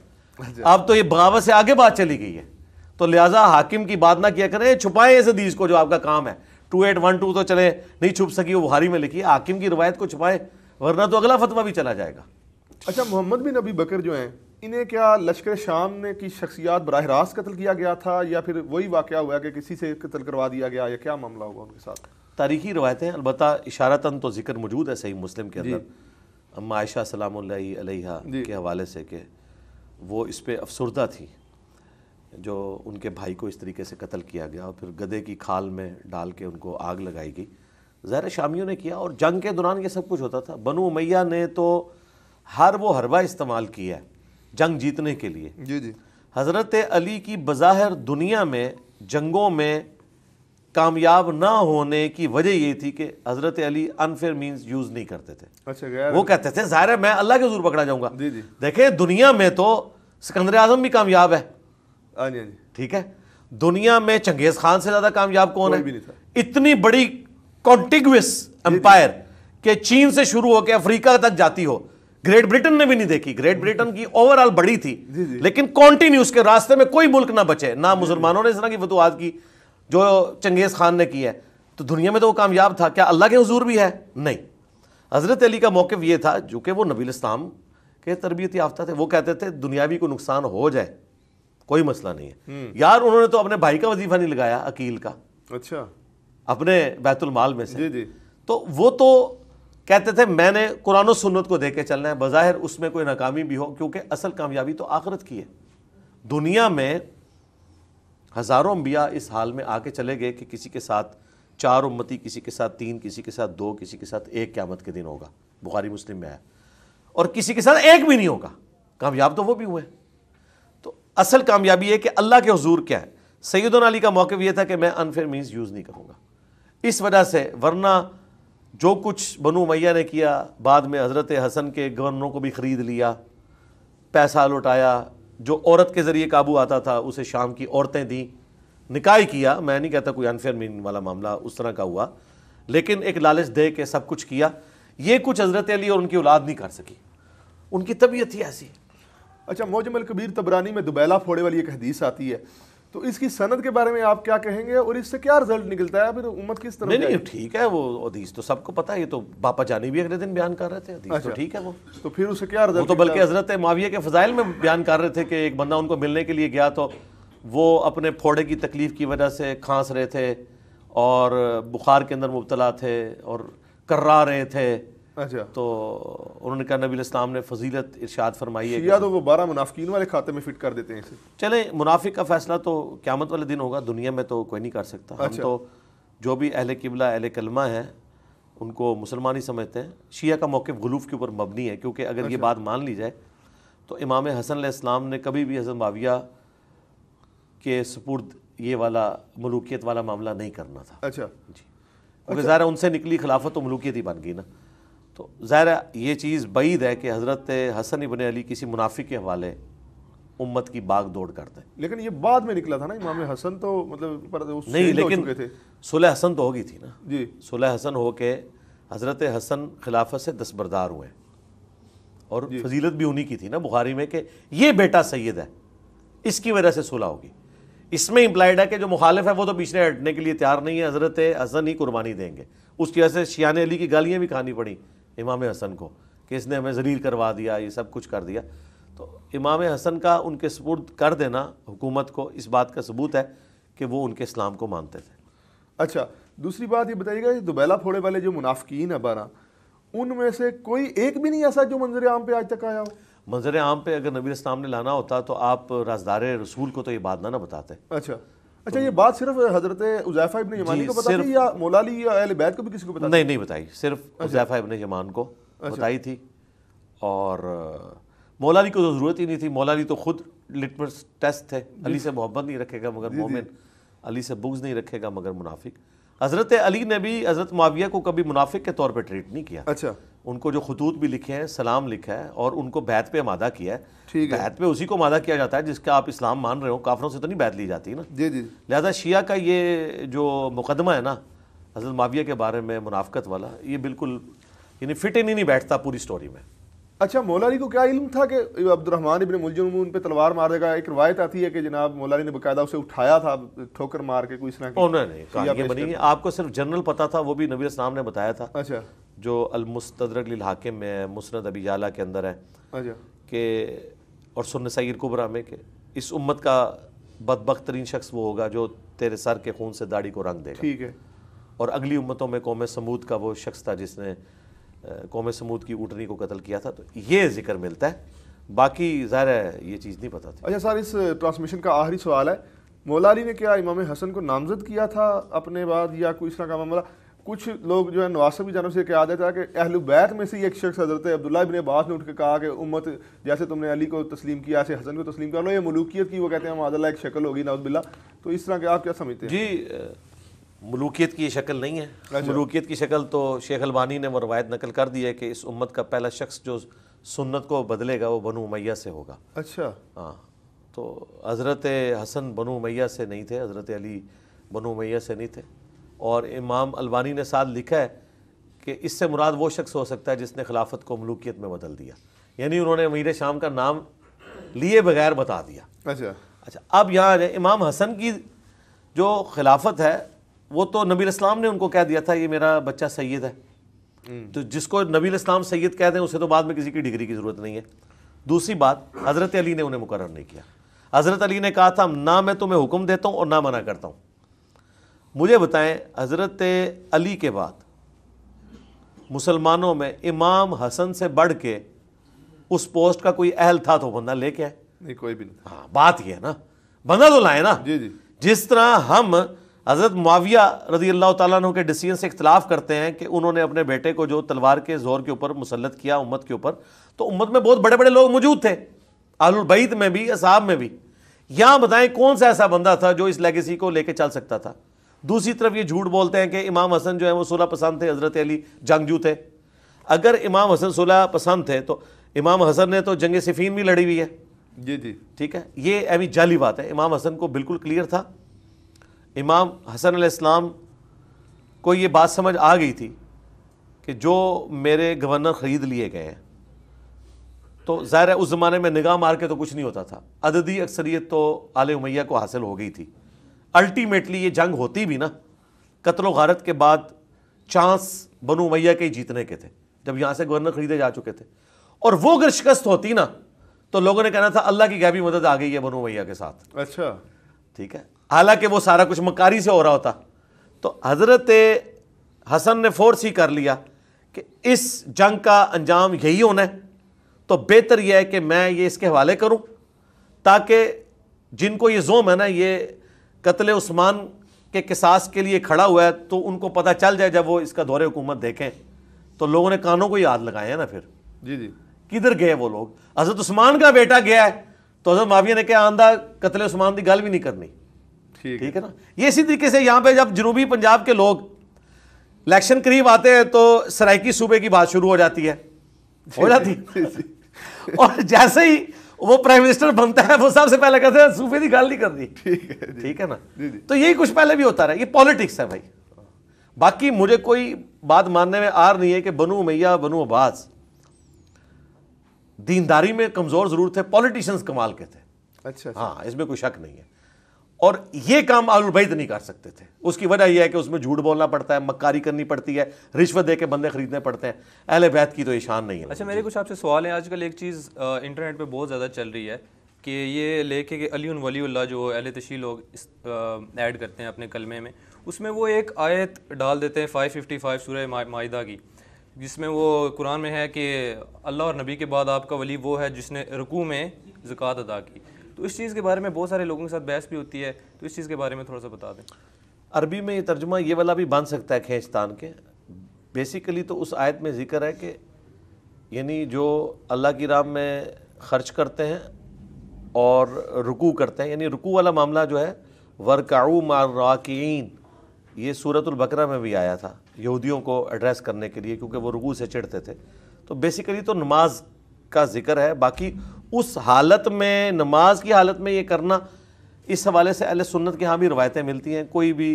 अब तो ये बगावत से आगे बात चली गई है, तो लिहाजा हाकिम की बात ना किया करें, छुपाएं इस हदीस को जो आपका काम है। 2812 तो चले नहीं छुप सकी, वो बुखारी में लिखी है। हाकिम की रवायत को छुपाएं वरना तो अगला फतवा भी चला जाएगा। अच्छा, मोहम्मद बिन अबी बकर जो हैं इन्हें क्या लश्कर शाम ने की शख्सियात बराह रास्त कत्ल किया गया था या फिर वही वाक़या हुआ कि किसी से कत्ल करवा दिया गया या क्या मामला हुआ उनके साथ? तारीखी रवायतें अलबत्ता इशारतन तो जिक्र मौजूद है सही मुस्लिम के अंदर अम्मा आयशा सलामुल्लाहि अलैहा के हवाले से कि वो इस पर अफसरदा थी जो उनके भाई को इस तरीके से कत्ल किया गया और फिर गधे की खाल में डाल के उनको आग लगाई गई। ज़ाहिर शामियों ने किया और जंग के दौरान ये सब कुछ होता था। बनू उमैया ने तो हर वो हरबा इस्तेमाल किया है जंग जीतने के लिए। जी जी। हज़रत अली की बज़ाहिर दुनिया में जंगों में कामयाब ना होने की वजह ये थी कि हज़रत अली अनफेयर मींस यूज़ नहीं करते थे। अच्छा, वो कहते थे ज़ाहिर है मैं अल्लाह के हुजूर पकड़ा जाऊंगा। देखें दुनिया में तो सिकंदर आज़म भी कामयाब है, ठीक है, दुनिया में चंगेज़ खान से ज़्यादा कामयाब कौन है? इतनी बड़ी कॉन्टिग्यूस एम्पायर के चीन से शुरू होकर अफ्रीका तक जाती हो ग्रेट ब्रिटेन ने भी नहीं देखी। ग्रेट ब्रिटेन की ओवरऑल बड़ी थी लेकिन कॉन्टिन्यू उसके रास्ते में कोई मुल्क ना बचे। ना मुसलमानों ने इस तरह की फतवाद की जो चंगेज़ खान ने किया है। तो दुनिया में तो वो कामयाब था, क्या अल्लाह के हुजूर भी है? नहीं। हज़रत अली का मौक़िफ़ ये था जो कि वो नबी इस्लाम के तरबियत याफ्ता थे, वो कहते थे दुनियावी को नुकसान हो जाए कोई मसला नहीं है। यार उन्होंने तो अपने भाई का वजीफा नहीं लगाया अकील का। अच्छा, अपने बैतुल माल में से। जी जी। तो वो तो कहते थे मैंने कुरान और सुन्नत को देख के चलना है, बज़ाहिर उसमें कोई नाकामी भी हो, क्योंकि असल कामयाबी तो आखिरत की है। दुनिया में हज़ारों अंबिया इस हाल में आके चले गए कि किसी के साथ चार उम्मती, किसी के साथ तीन, किसी के साथ दो, किसी के साथ एक क़यामत के दिन होगा, बुखारी मुस्लिम में आया, और किसी के साथ एक भी नहीं होगा। कामयाब तो वो भी हुए। तो असल कामयाबी है कि अल्लाह के हुजूर क्या है। सैयदुना अली का मौक़िफ़ यह था कि मैं अनफेयर मीन्स यूज़ नहीं करूँगा, इस वजह से, वरना जो कुछ बनू उमैया ने किया, बाद में हज़रत हसन के गवर्नरों को भी ख़रीद लिया, पैसा लुटाया, जो औरत के ज़रिए काबू आता था उसे शाम की औरतें दी, निकाह किया। मैं नहीं कहता कोई अनफेयर मीन वाला मामला उस तरह का हुआ, लेकिन एक लालच दे के सब कुछ किया। ये कुछ हज़रत अली और उनकी औलाद नहीं कर सकी, उनकी तबीयत ही ऐसी। अच्छा, मौजमल कबीर तबरानी में दुबैला फोड़े वाली एक हदीस आती है, तो इसकी सनद के बारे में आप क्या कहेंगे और इससे क्या रिजल्ट निकलता है, फिर उम्मत किस तरह? नहीं, ठीक है, वो हदीस तो सबको पता है, ये तो बापा जानी भी अगले दिन बयान कर रहे थे हदीस। अच्छा, तो ठीक है वो, तो फिर उससे क्या रिजल्ट? तो बल्कि हजरत मुआविया के फजाइल में बयान कर रहे थे कि एक बंदा उनको मिलने के लिए गया तो वो अपने फोड़े की तकलीफ़ की वजह से खांस रहे थे और बुखार के अंदर मुबतला थे और कर्रा रहे थे। अच्छा, तो उन्होंने कहा नबी अलैहिस्सलाम ने फजीलत इरशाद फरमाई है, या तो वो 12 मुनाफिकीन वाले खाते में फिट कर देते हैं इसे। चले, मुनाफिक का फैसला तो क़यामत वाले दिन होगा, दुनिया में तो कोई नहीं कर सकता। अच्छा, हम तो जो भी अहले किबला अहले कलमा है उनको मुसलमान ही समझते हैं। शिया का मौक़िफ़ गुलूफ़ के ऊपर मबनी है, क्योंकि अगर ये बात मान ली जाए तो इमाम हसन अलैहिस्सलाम ने कभी भी हज़रत मुआविया के सुपुर्द ये वाला मलूकियत वाला मामला नहीं करना था। अच्छा जी, क्योंकि ज़ाहिर उनसे निकली खिलाफत तो मलूकियत ही बन गई ना। तो ज़ाहिर ये चीज़ बईद है कि हज़रत हसन इब्न अली किसी मुनाफिक के हवाले उम्मत की बाग दौड़ करते हैं। लेकिन ये बाद में निकला था ना, इमाम हसन तो मतलब पर नहीं, लेकिन सुलह हसन तो होगी थी ना जी। सुलह हसन हो के हज़रत हसन खिलाफत से दस्तबरदार हुए और फजीलत भी उन्हीं की थी ना बुखारी में, कि ये बेटा सैयद है, इसकी वजह से सुलह होगी। इसमें इम्प्लाइड है कि जो मुखालिफ है वो तो पीछे हटने के लिए तैयार नहीं है, हज़रत हसन ही कुर्बानी देंगे। उसकी वजह से शियाने अली की गालियाँ भी खानी पड़ी इमाम हसन को, कि इसने हमें जलील करवा दिया, ये सब कुछ कर दिया। तो इमाम हसन का उनके सुपुर्द कर देना हुकूमत को, इस बात का सबूत है कि वो उनके इस्लाम को मानते थे। अच्छा, दूसरी बात ये बताइएगा, ये दुबैला फोड़े वाले जो मुनाफिकीन है 12, उनमें से कोई एक भी नहीं ऐसा जो मंजर आम पे आज तक आया हो? मंजर आम पे अगर नबी इस्लाम ने लाना होता तो आप राजदारे रसूल को तो ये बात ना बताते। अच्छा, अच्छा, ये बात सिर्फ हजरत उज़ैफ़ा इब्न यमान को पता थी या मौला अली या अहले बैत को भी किसी को पता? नहीं, नहीं बताई, सिर्फ उज़ैफ़ा इब्न यमान को बताई थी, और मौला अली को तो ज़रूरत ही नहीं थी। मौला अली तो खुद लिटमस टेस्ट थे, अली से मोहब्बत नहीं रखेगा मगर मोमिन, अली से बुग़्ज़ नहीं रखेगा मगर मुनाफिक। हज़रत अली ने भी हज़रत मुआविया को कभी मुनाफिक के तौर पर ट्रीट नहीं किया। अच्छा, उनको जो खतूत भी लिखे हैं, सलाम लिखा है, और उनको बैत पे आमादा किया है। ठीक है, बैत पे उसी को आमादा किया जाता है जिसका आप इस्लाम मान रहे हो, काफरों से तो नहीं बैत ली जाती ना। जी जी, लिहाजा शिया का ये जो मुकदमा है ना हज़रत मुआविया के बारे में मुनाफकत वाला, ये बिल्कुल यानी फिट ही नहीं बैठता पूरी स्टोरी में। अच्छा, मौला अली को क्या इल्म था कि अब्दुर्रहमान इब्न मुलजम उन पे तलवार मार देगा? एक रवायत आती है कि जनाब मौला अली ने बकायदा उसे उठाया था ठोकर मार के, कोई इसना नहीं, आपको सिर्फ जनरल पता था, वो भी नबी इस्लाम ने बताया था। अच्छा, जो अल-मुस्तदरक लिल हाकिम में है, मुस्नद अबी याला के अंदर है। अच्छा, के और सुनन सहीह कुबरा में के इस उम्मत का बदबख्त तरीन शख्स वो होगा जो तेरे सर के खून से दाढ़ी को रंग देगा। ठीक है, और अगली उम्मतों में कौम समूद का वो शख्स था जिसने कौम समूद की ऊँटनी को कत्ल किया था। तो ये जिक्र मिलता है, बाकी ज़ाहिर है ये चीज़ नहीं पता थी। अच्छा सर, इस ट्रांसमिशन का आखिरी सवाल है, मौला अली ने क्या इमाम हसन को नामजद किया था अपने बाद या कोई इसका मामला? कुछ लोग जो है नवासब की जानब से कहा जाता है कि अहल बैत में से एक शख्स हज़रत अब्दुल्लाह इब्न अब्बास ने उठ के कहा कि उम्मत जैसे तुमने अली को तस्लीम किया ऐसे हसन को तस्लीम कर लो, ये मलूकियत की वो कहते हैं माज़ल्लाह एक शक्ल होगी नाउज़ुबिल्लाह, तो इस तरह के आप क्या समझते हैं? जी, मलूकियत की ये शक्ल नहीं है। मलूकियत की शक्ल तो शेख अलबानी ने वो रवायत नकल कर दी है कि इस उम्मत का पहला शख्स जो सुन्नत को बदलेगा वो बनु उमैया से होगा। अच्छा, हाँ, तो हज़रत हसन बनु उमैया से नहीं थे, हज़रत अली बनु उमैया से नहीं थे, और इमाम अलबानी ने साथ लिखा है कि इससे मुराद वो शख्स हो सकता है जिसने खिलाफत को मलूकियत में बदल दिया, यानी उन्होंने अमीर शाम का नाम लिए बगैर बता दिया। अच्छा, अच्छा, अब यहाँ इमाम हसन की जो खिलाफत है वो तो नबी इस्लाम ने उनको कह दिया था ये मेरा बच्चा सैयद है, तो जिसको नबी इस्लाम सैयद कह दें उसे तो बाद में किसी की डिग्री की ज़रूरत नहीं है। दूसरी बात, हज़रत अली ने उन्हें मुकर्रर नहीं किया। हज़रत अली ने कहा था ना मैं तुम्हें हुक्म देता हूँ और ना मना करता हूँ। मुझे बताएं, हज़रत अली के बाद मुसलमानों में इमाम हसन से बढ़ के उस पोस्ट का कोई अहल था तो बंदा लेके आए? नहीं, कोई भी नहीं। हाँ, बात ये है ना, बंदा तो लाए ना। जी जी, जिस तरह हम हज़रत मुआविया रज़ी अल्लाह ताला अन्हु के डिसीजन से इख्तलाफ करते हैं कि उन्होंने अपने बेटे को जो तलवार के ज़ोर के ऊपर मुसलत किया उम्मत के ऊपर, तो उम्मत में बहुत बड़े बड़े लोग मौजूद थे, अहलुल बैत में भी, असहाब में भी। यहाँ बताएं कौन सा ऐसा बंदा था जो इस लेगेसी को लेके चल सकता था। दूसरी तरफ ये झूठ बोलते हैं कि इमाम हसन जो है वो सुलह पसंद थे, हज़रत अली जंगजू थे। अगर इमाम हसन सुलह पसंद थे तो इमाम हसन ने तो जंग सिफीन भी लड़ी हुई है। जी जी ठीक है, ये अभी जाली बात है। इमाम हसन को बिल्कुल क्लियर था, इमाम हसन अलैहिस्सलाम को ये बात समझ आ गई थी कि जो मेरे गवर्नर ख़रीद लिए गए हैं, तो ज़ाहिर है उस ज़माने में निगाह मार के तो कुछ नहीं होता था, अददी अक्सरियत तो आले उमैया को हासिल हो गई थी। अल्टीमेटली ये जंग होती भी ना, कत्लो गारत के बाद चांस बनु उमैया के ही जीतने के थे, जब यहाँ से गवर्नर ख़रीदे जा चुके थे। और वो अगर शिकस्त होती ना तो लोगों ने कहना था अल्लाह की गैबी मदद आ गई है बनु उमैया के साथ। अच्छा ठीक है, हालांकि वो सारा कुछ मकारी से हो रहा होता। तो हज़रत हसन ने फोर्स ही कर लिया कि इस जंग का अंजाम यही होना है, तो बेहतर यह है कि मैं ये इसके हवाले करूं, ताकि जिनको ये जोम है ना, ये कत्ले उस्मान के किसास के लिए खड़ा हुआ है, तो उनको पता चल जाए जब वो इसका दौरे हुकूमत देखें। तो लोगों ने कानों को याद लगाए हैं ना फिर। जी जी, किधर गए वो लोग? हज़रत उस्मान का बेटा गया है तो हज़रत मुआविया ने कहा आंदा कत्ले उस्मान की गल भी नहीं करनी। ठीक है ना। ये इसी तरीके से यहाँ पे जब जनूबी पंजाब के लोग इलेक्शन करीब आते हैं तो सरायकी सूबे की बात शुरू हो जाती है, और जैसे ही वो प्राइम मिनिस्टर बनता है वो सबसे पहले कहते हैं सूबे की गाल नहीं करनी। ठीक है ना। तो यही कुछ पहले भी होता रहा। ये पॉलिटिक्स है भाई। बाकी मुझे कोई बात मानने में आर नहीं है कि बनु उमैया, बनु अब्बास दीनदारी में कमजोर जरूर थे, पॉलिटिशियंस कमाल के थे। अच्छा, हाँ, इसमें कोई शक नहीं है। और ये काम आलुल बैत नहीं कर सकते थे। उसकी वजह यह है कि उसमें झूठ बोलना पड़ता है, मक्कारी करनी पड़ती है, रिश्वत दे के बंदे खरीदने पड़ते हैं। अहले बैत की तो ईशान नहीं है। अच्छा, मेरे कुछ आपसे सवाल हैं। आजकल एक चीज़ इंटरनेट पे बहुत ज़्यादा चल रही है कि ये लेके कि अली उन वलीउल्लाह जो अहले तशी लोग ऐड करते हैं अपने कलमे में, उसमें वो एक आयत डाल देते हैं 555 सूरह माइदा की, जिसमें वो कुरान में है कि अल्लाह और नबी के बाद आपका वली वो है जिसने रुकू में ज़कात अदा की। तो इस चीज़ के बारे में बहुत सारे लोगों के साथ बहस भी होती है, तो इस चीज़ के बारे में थोड़ा सा बता दें। अरबी में ये तर्जुमा ये वाला भी बन सकता है खींचतान के। बेसिकली तो उस आयत में जिक्र है कि यानी जो अल्लाह की राह में ख़र्च करते हैं और रुकू करते हैं, यानी रुकू वाला मामला जो है वरकाऊ माराकिन, ये सूरतुल बकरा में भी आया था यहूदियों को एड्रेस करने के लिए, क्योंकि वो रुकू से चिढ़ते थे। तो बेसिकली तो नमाज का जिक्र है। बाकी उस हालत में, नमाज की हालत में ये करना, इस हवाले से अहले सुन्नत के यहाँ भी रवायतें मिलती हैं, कोई भी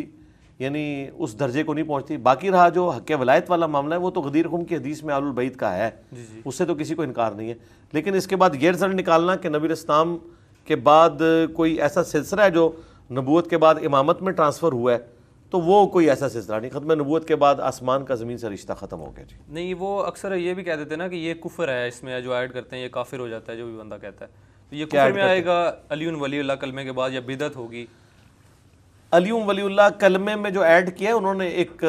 यानी उस दर्जे को नहीं पहुँचती। बाकी रहा जो हक़ वलायत वाला मामला है वो तो गदीर खुम की हदीस में आलुल बैत का है, उससे तो किसी को इनकार नहीं है। लेकिन इसके बाद ये रिजल्ट निकालना कि नबी इस्लाम के बाद कोई ऐसा सिलसिला है जो नबूवत के बाद इमामत में ट्रांसफ़र हुआ है, तो वो कोई ऐसा सिलसिला नहीं। ख़त्म नबूवत के बाद आसमान का ज़मीन से रिश्ता ख़त्म हो गया। जी नहीं, वो अक्सर ये भी कह देते हैं ना कि ये कुफर है, इसमें जो ऐड करते हैं ये काफिर हो जाता है जो भी बंदा कहता है। तो ये कुफर में आएगा अलीउन वलीउल्लाह कलमे के बाद, या बिदअत होगी? अलीउन वलीउल्लाह कलमे में जो ऐड किया है उन्होंने एक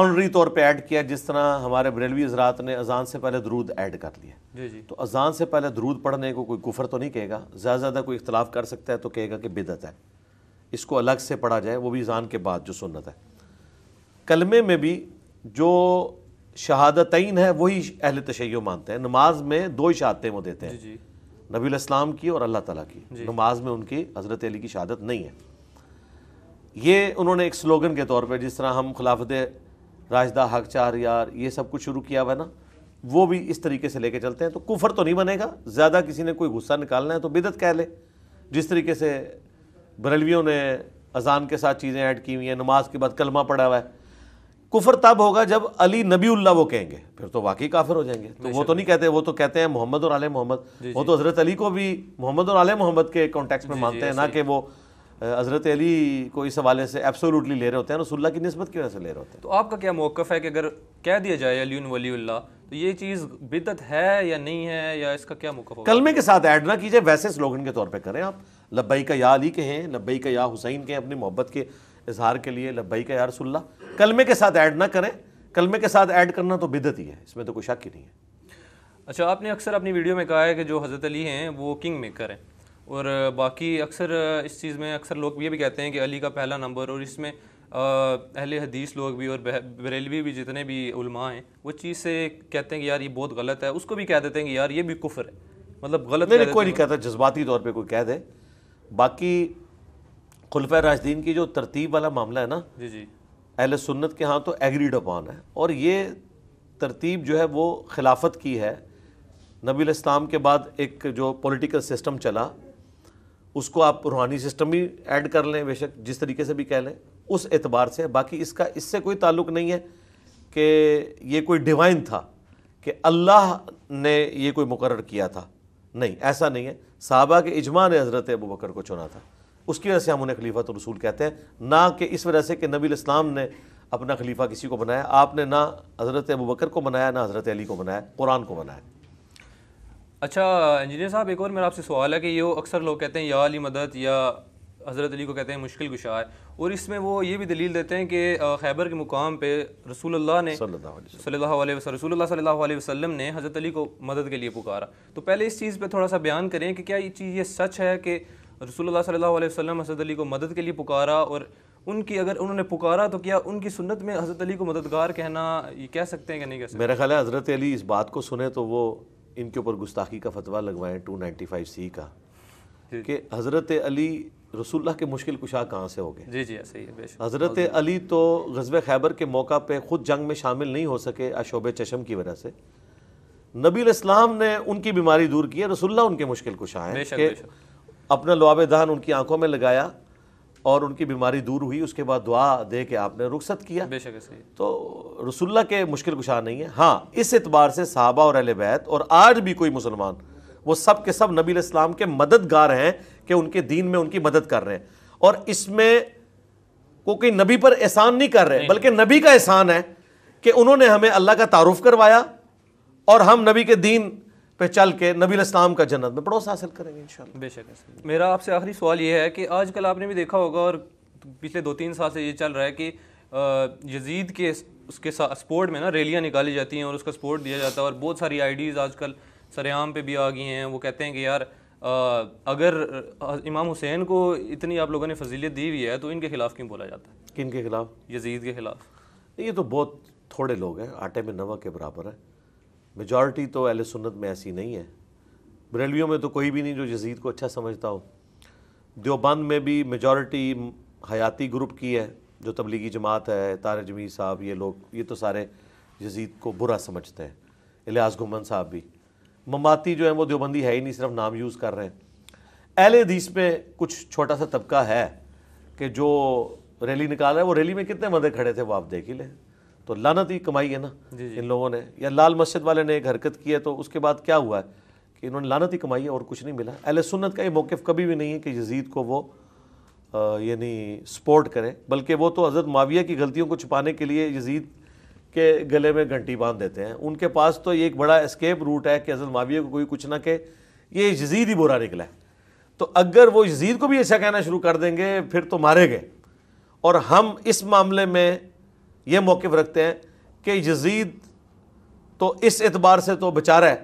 ऑनरी तौर पर ऐड किया, जिस तरह हमारे बरेलवी हज़रात ने अजान से पहले दरूद ऐड कर लिया। जी जी, तो अजान से पहले दरूद पढ़ने को कोई कुफर तो नहीं कहेगा, ज़्यादा ज़्यादा कोई इख्तलाफ कर सकता है तो कहेगा कि बिदअत है, इसको अलग से पढ़ा जाए, वो भी अज़ान के बाद जो सुन्नत है। कलमे में भी जो शहादतैन है वही अहले तशय्यो मानते हैं। नमाज में दो शहादतें वो देते हैं, नबी इस्लाम की और अल्लाह ताला की। नमाज में उनकी हज़रत अली की शहादत नहीं है। ये उन्होंने एक स्लोगन के तौर पे, जिस तरह हम खिलाफत राजदा हक चार यार ये सब कुछ शुरू किया हुआ है ना, वो भी इस तरीके से लेके चलते हैं। तो कुफर तो नहीं बनेगा, ज़्यादा किसी ने कोई गुस्सा निकालना है तो बिदअत कह ले। जिस तरीके से बरेलवियों ने अजान के साथ चीज़ें ऐड की हुई हैं, नमाज के बाद कलमा पड़ा हुआ है। कुफर तब होगा जब अली नबीउल्लाह वो कहेंगे, फिर तो वाकई काफिर हो जाएंगे। तो वो तो नहीं कहते, वो तो कहते हैं मोहम्मद और आले मोहम्मद। वो तो हज़रत अली को भी मोहम्मद और आले मोहम्मद के कॉन्टेक्स्ट में मानते हैं, ना कि वो हज़रत अली को इस हवाले से एब्सोल्युटली ले रहे होते हैं, रसूलुल्लाह की निस्बत की वजह से ले रहे होते हैं। तो आपका क्या मौक़िफ़ है कि अगर कह दिया जाए अली वलीउल्लाह तो ये चीज़ बिदअत है या नहीं है, या इसका क्या मौक़िफ़ है? कलमे के साथ ऐड ना कीजिए, वैसे स्लोगन के तौर पर करें। आप लब्बैक या अली कहें, लब्बैक या हुसैन कहें, अपनी मोहब्बत के इजहार के लिए लब्बैक या रसूलल्लाह, कलमे के साथ ऐड ना करें। कलमे के साथ ऐड करना तो बिदअत ही है, इसमें तो कोई शक ही नहीं है। अच्छा, आपने अक्सर अपनी वीडियो में कहा है कि जो हज़रत अली हैं वो किंग मेकर हैं, और बाकी अक्सर इस चीज़ में अक्सर लोग ये भी कहते हैं कि अली का पहला नंबर, और इसमें अहले हदीस लोग भी और बरेलवी भी जितने भी उलमा हैं वो चीज़ से कहते हैं कि यार ये बहुत गलत है, उसको भी कह देते हैं कि यार ये भी कुफ्र है, मतलब गलत नहीं, कोई नहीं कहता, जज्बाती तौर पे कोई कह दे। बाकी खुलफा राशिदीन की जो तरतीब वाला मामला है ना, जी जी, अहले सुन्नत के यहाँ तो एग्रीड अपॉन है, और ये तरतीब जो है वो खिलाफत की है। नबी अलैहिस्सलाम के बाद एक जो पॉलिटिकल सिस्टम चला उसको आप रूहानी सिस्टम भी ऐड कर लें, बेशक जिस तरीके से भी कह लें, उस एतबार से। बाकी इसका इससे कोई ताल्लुक़ नहीं है कि ये कोई डिवाइन था कि अल्लाह ने ये कोई मुकर्रर किया था, नहीं, ऐसा नहीं है। सहाबा के इजमा ने हज़रत अबू बकर को चुना था, उसकी वजह से हम उन्हें खलीफातुर रसूल कहते हैं, ना कि इस वजह से कि नबी अलैहिस्सलाम ने अपना खलीफा किसी को बनाया। आपने ना हज़रत अबू बकर को बनाया, ना हज़रत अली को बनाया, कुरान को बनाया। अच्छा इंजीनियर साहब, एक और मेरा आपसे सवाल है कि ये अक्सर लोग कहते हैं या अली मदद या हज़रत अली को कहते हैं मुश्किल गुशा है, और इसमें वो ये भी दलील देते हैं कि खैबर के मुकाम पे रसूलुल्लाह ने सल्लल्लाहु अलैहि वसल्लम ने हज़रत अली को मदद के लिए पुकारा। तो पहले इस चीज़ पे थोड़ा सा बयान करें कि क्या ये चीज़ ये सच है कि रसूलुल्लाह सल्लल्लाहु अलैहि वसल्लम हज़रत अली को मदद के लिए पुकारा, और उनकी अगर उन्होंने पुकारा तो क्या उनकी सुन्नत में हज़रत अली को मददगार कहना ये कह सकते हैं कि नहीं कह सकते? मेरा ख्याल है हज़रत अली इस बात को सुने तो वो इनके ऊपर गुस्ताखी का फतवा लगवाएं 295C का कि हज़रत अली रसूलुल्लाह के मुश्किल कुशा कहाँ से हो गए। जी जी सही है, बेशक हज़रत अली तो ग़ज़वे खैबर के मौका पे ख़ुद जंग में शामिल नहीं हो सके अशोबे चशम की वजह से। नबी अलैहिस्सलाम ने उनकी बीमारी दूर की है, रसूलुल्लाह उनके मुश्किल कुशा हैं कि अपना लुआब दान उनकी आंखों में लगाया और उनकी बीमारी दूर हुई, उसके बाद दुआ दे के आपने रुखसत किया। बेशक सही, तो रसूलुल्लाह के मुश्किल कुशा नहीं है। हाँ, इस एतबार से सहाबा और अहले बैत और आज भी कोई मुसलमान वो सब के सब नबी अलैहिस्सलाम के मददगार हैं कि उनके दीन में उनकी मदद कर रहे हैं, और इसमें कोई नबी पर एहसान नहीं कर रहे, बल्कि नबी का एहसान है कि उन्होंने हमें अल्लाह का तारुफ करवाया और हम नबी के दीन पे चल के नबी अलैहिस्सलाम का जन्नत में पड़ोस हासिल करेंगे इंशाअल्लाह। बेशक। मेरा आपसे आखिरी सवाल ये है कि आजकल आपने भी देखा होगा और पिछले 2-3 साल से ये चल रहा है कि यजीद के उसके सपोर्ट में ना रैलियाँ निकाली जाती हैं और उसका सपोर्ट दिया जाता है, और बहुत सारी आईडीज़ आजकल सरेआम पे भी आ गई हैं। वो कहते हैं कि यार अगर इमाम हुसैन को इतनी आप लोगों ने फजीलत दी हुई है तो इनके खिलाफ क्यों बोला जाता है? किन के खिलाफ? यजीद के खिलाफ। ये तो बहुत थोड़े लोग हैं, आटे में नमक के बराबर है। मेजॉरिटी तो अहले सुन्नत में ऐसी नहीं है। बरेलवियों में तो कोई भी नहीं जो यजीद को अच्छा समझता हो। देवबंद में भी मेजॉरिटी हयाती ग्रुप की है जो तबलीगी जमात है, तार जमीर साहब, ये लोग ये तो सारे यजीद को बुरा समझते हैं। इलियास घुमन साहब भी ममाती जो है वो देवबंदी है ही नहीं, सिर्फ नाम यूज़ कर रहे हैं। अहले हदीस में कुछ छोटा सा तबका है कि जो रैली निकाल रहा है, वो रैली में कितने बंदे खड़े थे वो आप देख ही लें। तो लानत ही कमाई है ना इन लोगों ने, या लाल मस्जिद वाले ने एक हरकत की है तो उसके बाद क्या हुआ है कि इन्होंने लानत ही कमाई है और कुछ नहीं मिला। अहले सुन्नत का ये मौक़िफ़ कभी भी नहीं है कि यजीद को वो यानी सपोर्ट करें, बल्कि वो तो हज़रत मुआविया की गलतियों को छुपाने के लिए यजीद के गले में घंटी बांध देते हैं। उनके पास तो ये एक बड़ा एस्केप रूट है कि हज़रत मुआविया को कोई कुछ ना कहे, ये यजीद ही बुरा निकला है। तो अगर वो यजीद को भी ऐसा कहना शुरू कर देंगे फिर तो मारे गए। और हम इस मामले में ये मौक़िफ़ रखते हैं कि यजीद तो इस एतबार से तो बेचारा है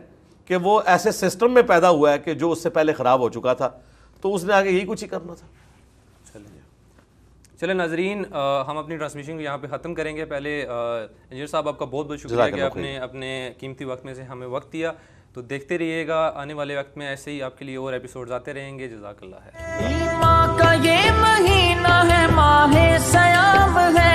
कि वो ऐसे सिस्टम में पैदा हुआ है कि जो उससे पहले ख़राब हो चुका था, तो उसने आगे यही कुछ ही करना था। चले नाजरीन, हम अपनी ट्रांसमिशन को यहाँ पे ख़त्म करेंगे। पहले इंजीनियर साहब आपका बहुत बहुत शुक्रिया कि आपने अपने कीमती वक्त में से हमें वक्त दिया। तो देखते रहिएगा, आने वाले वक्त में ऐसे ही आपके लिए और एपिसोड्स आते रहेंगे। जज़ाकल्लाह है।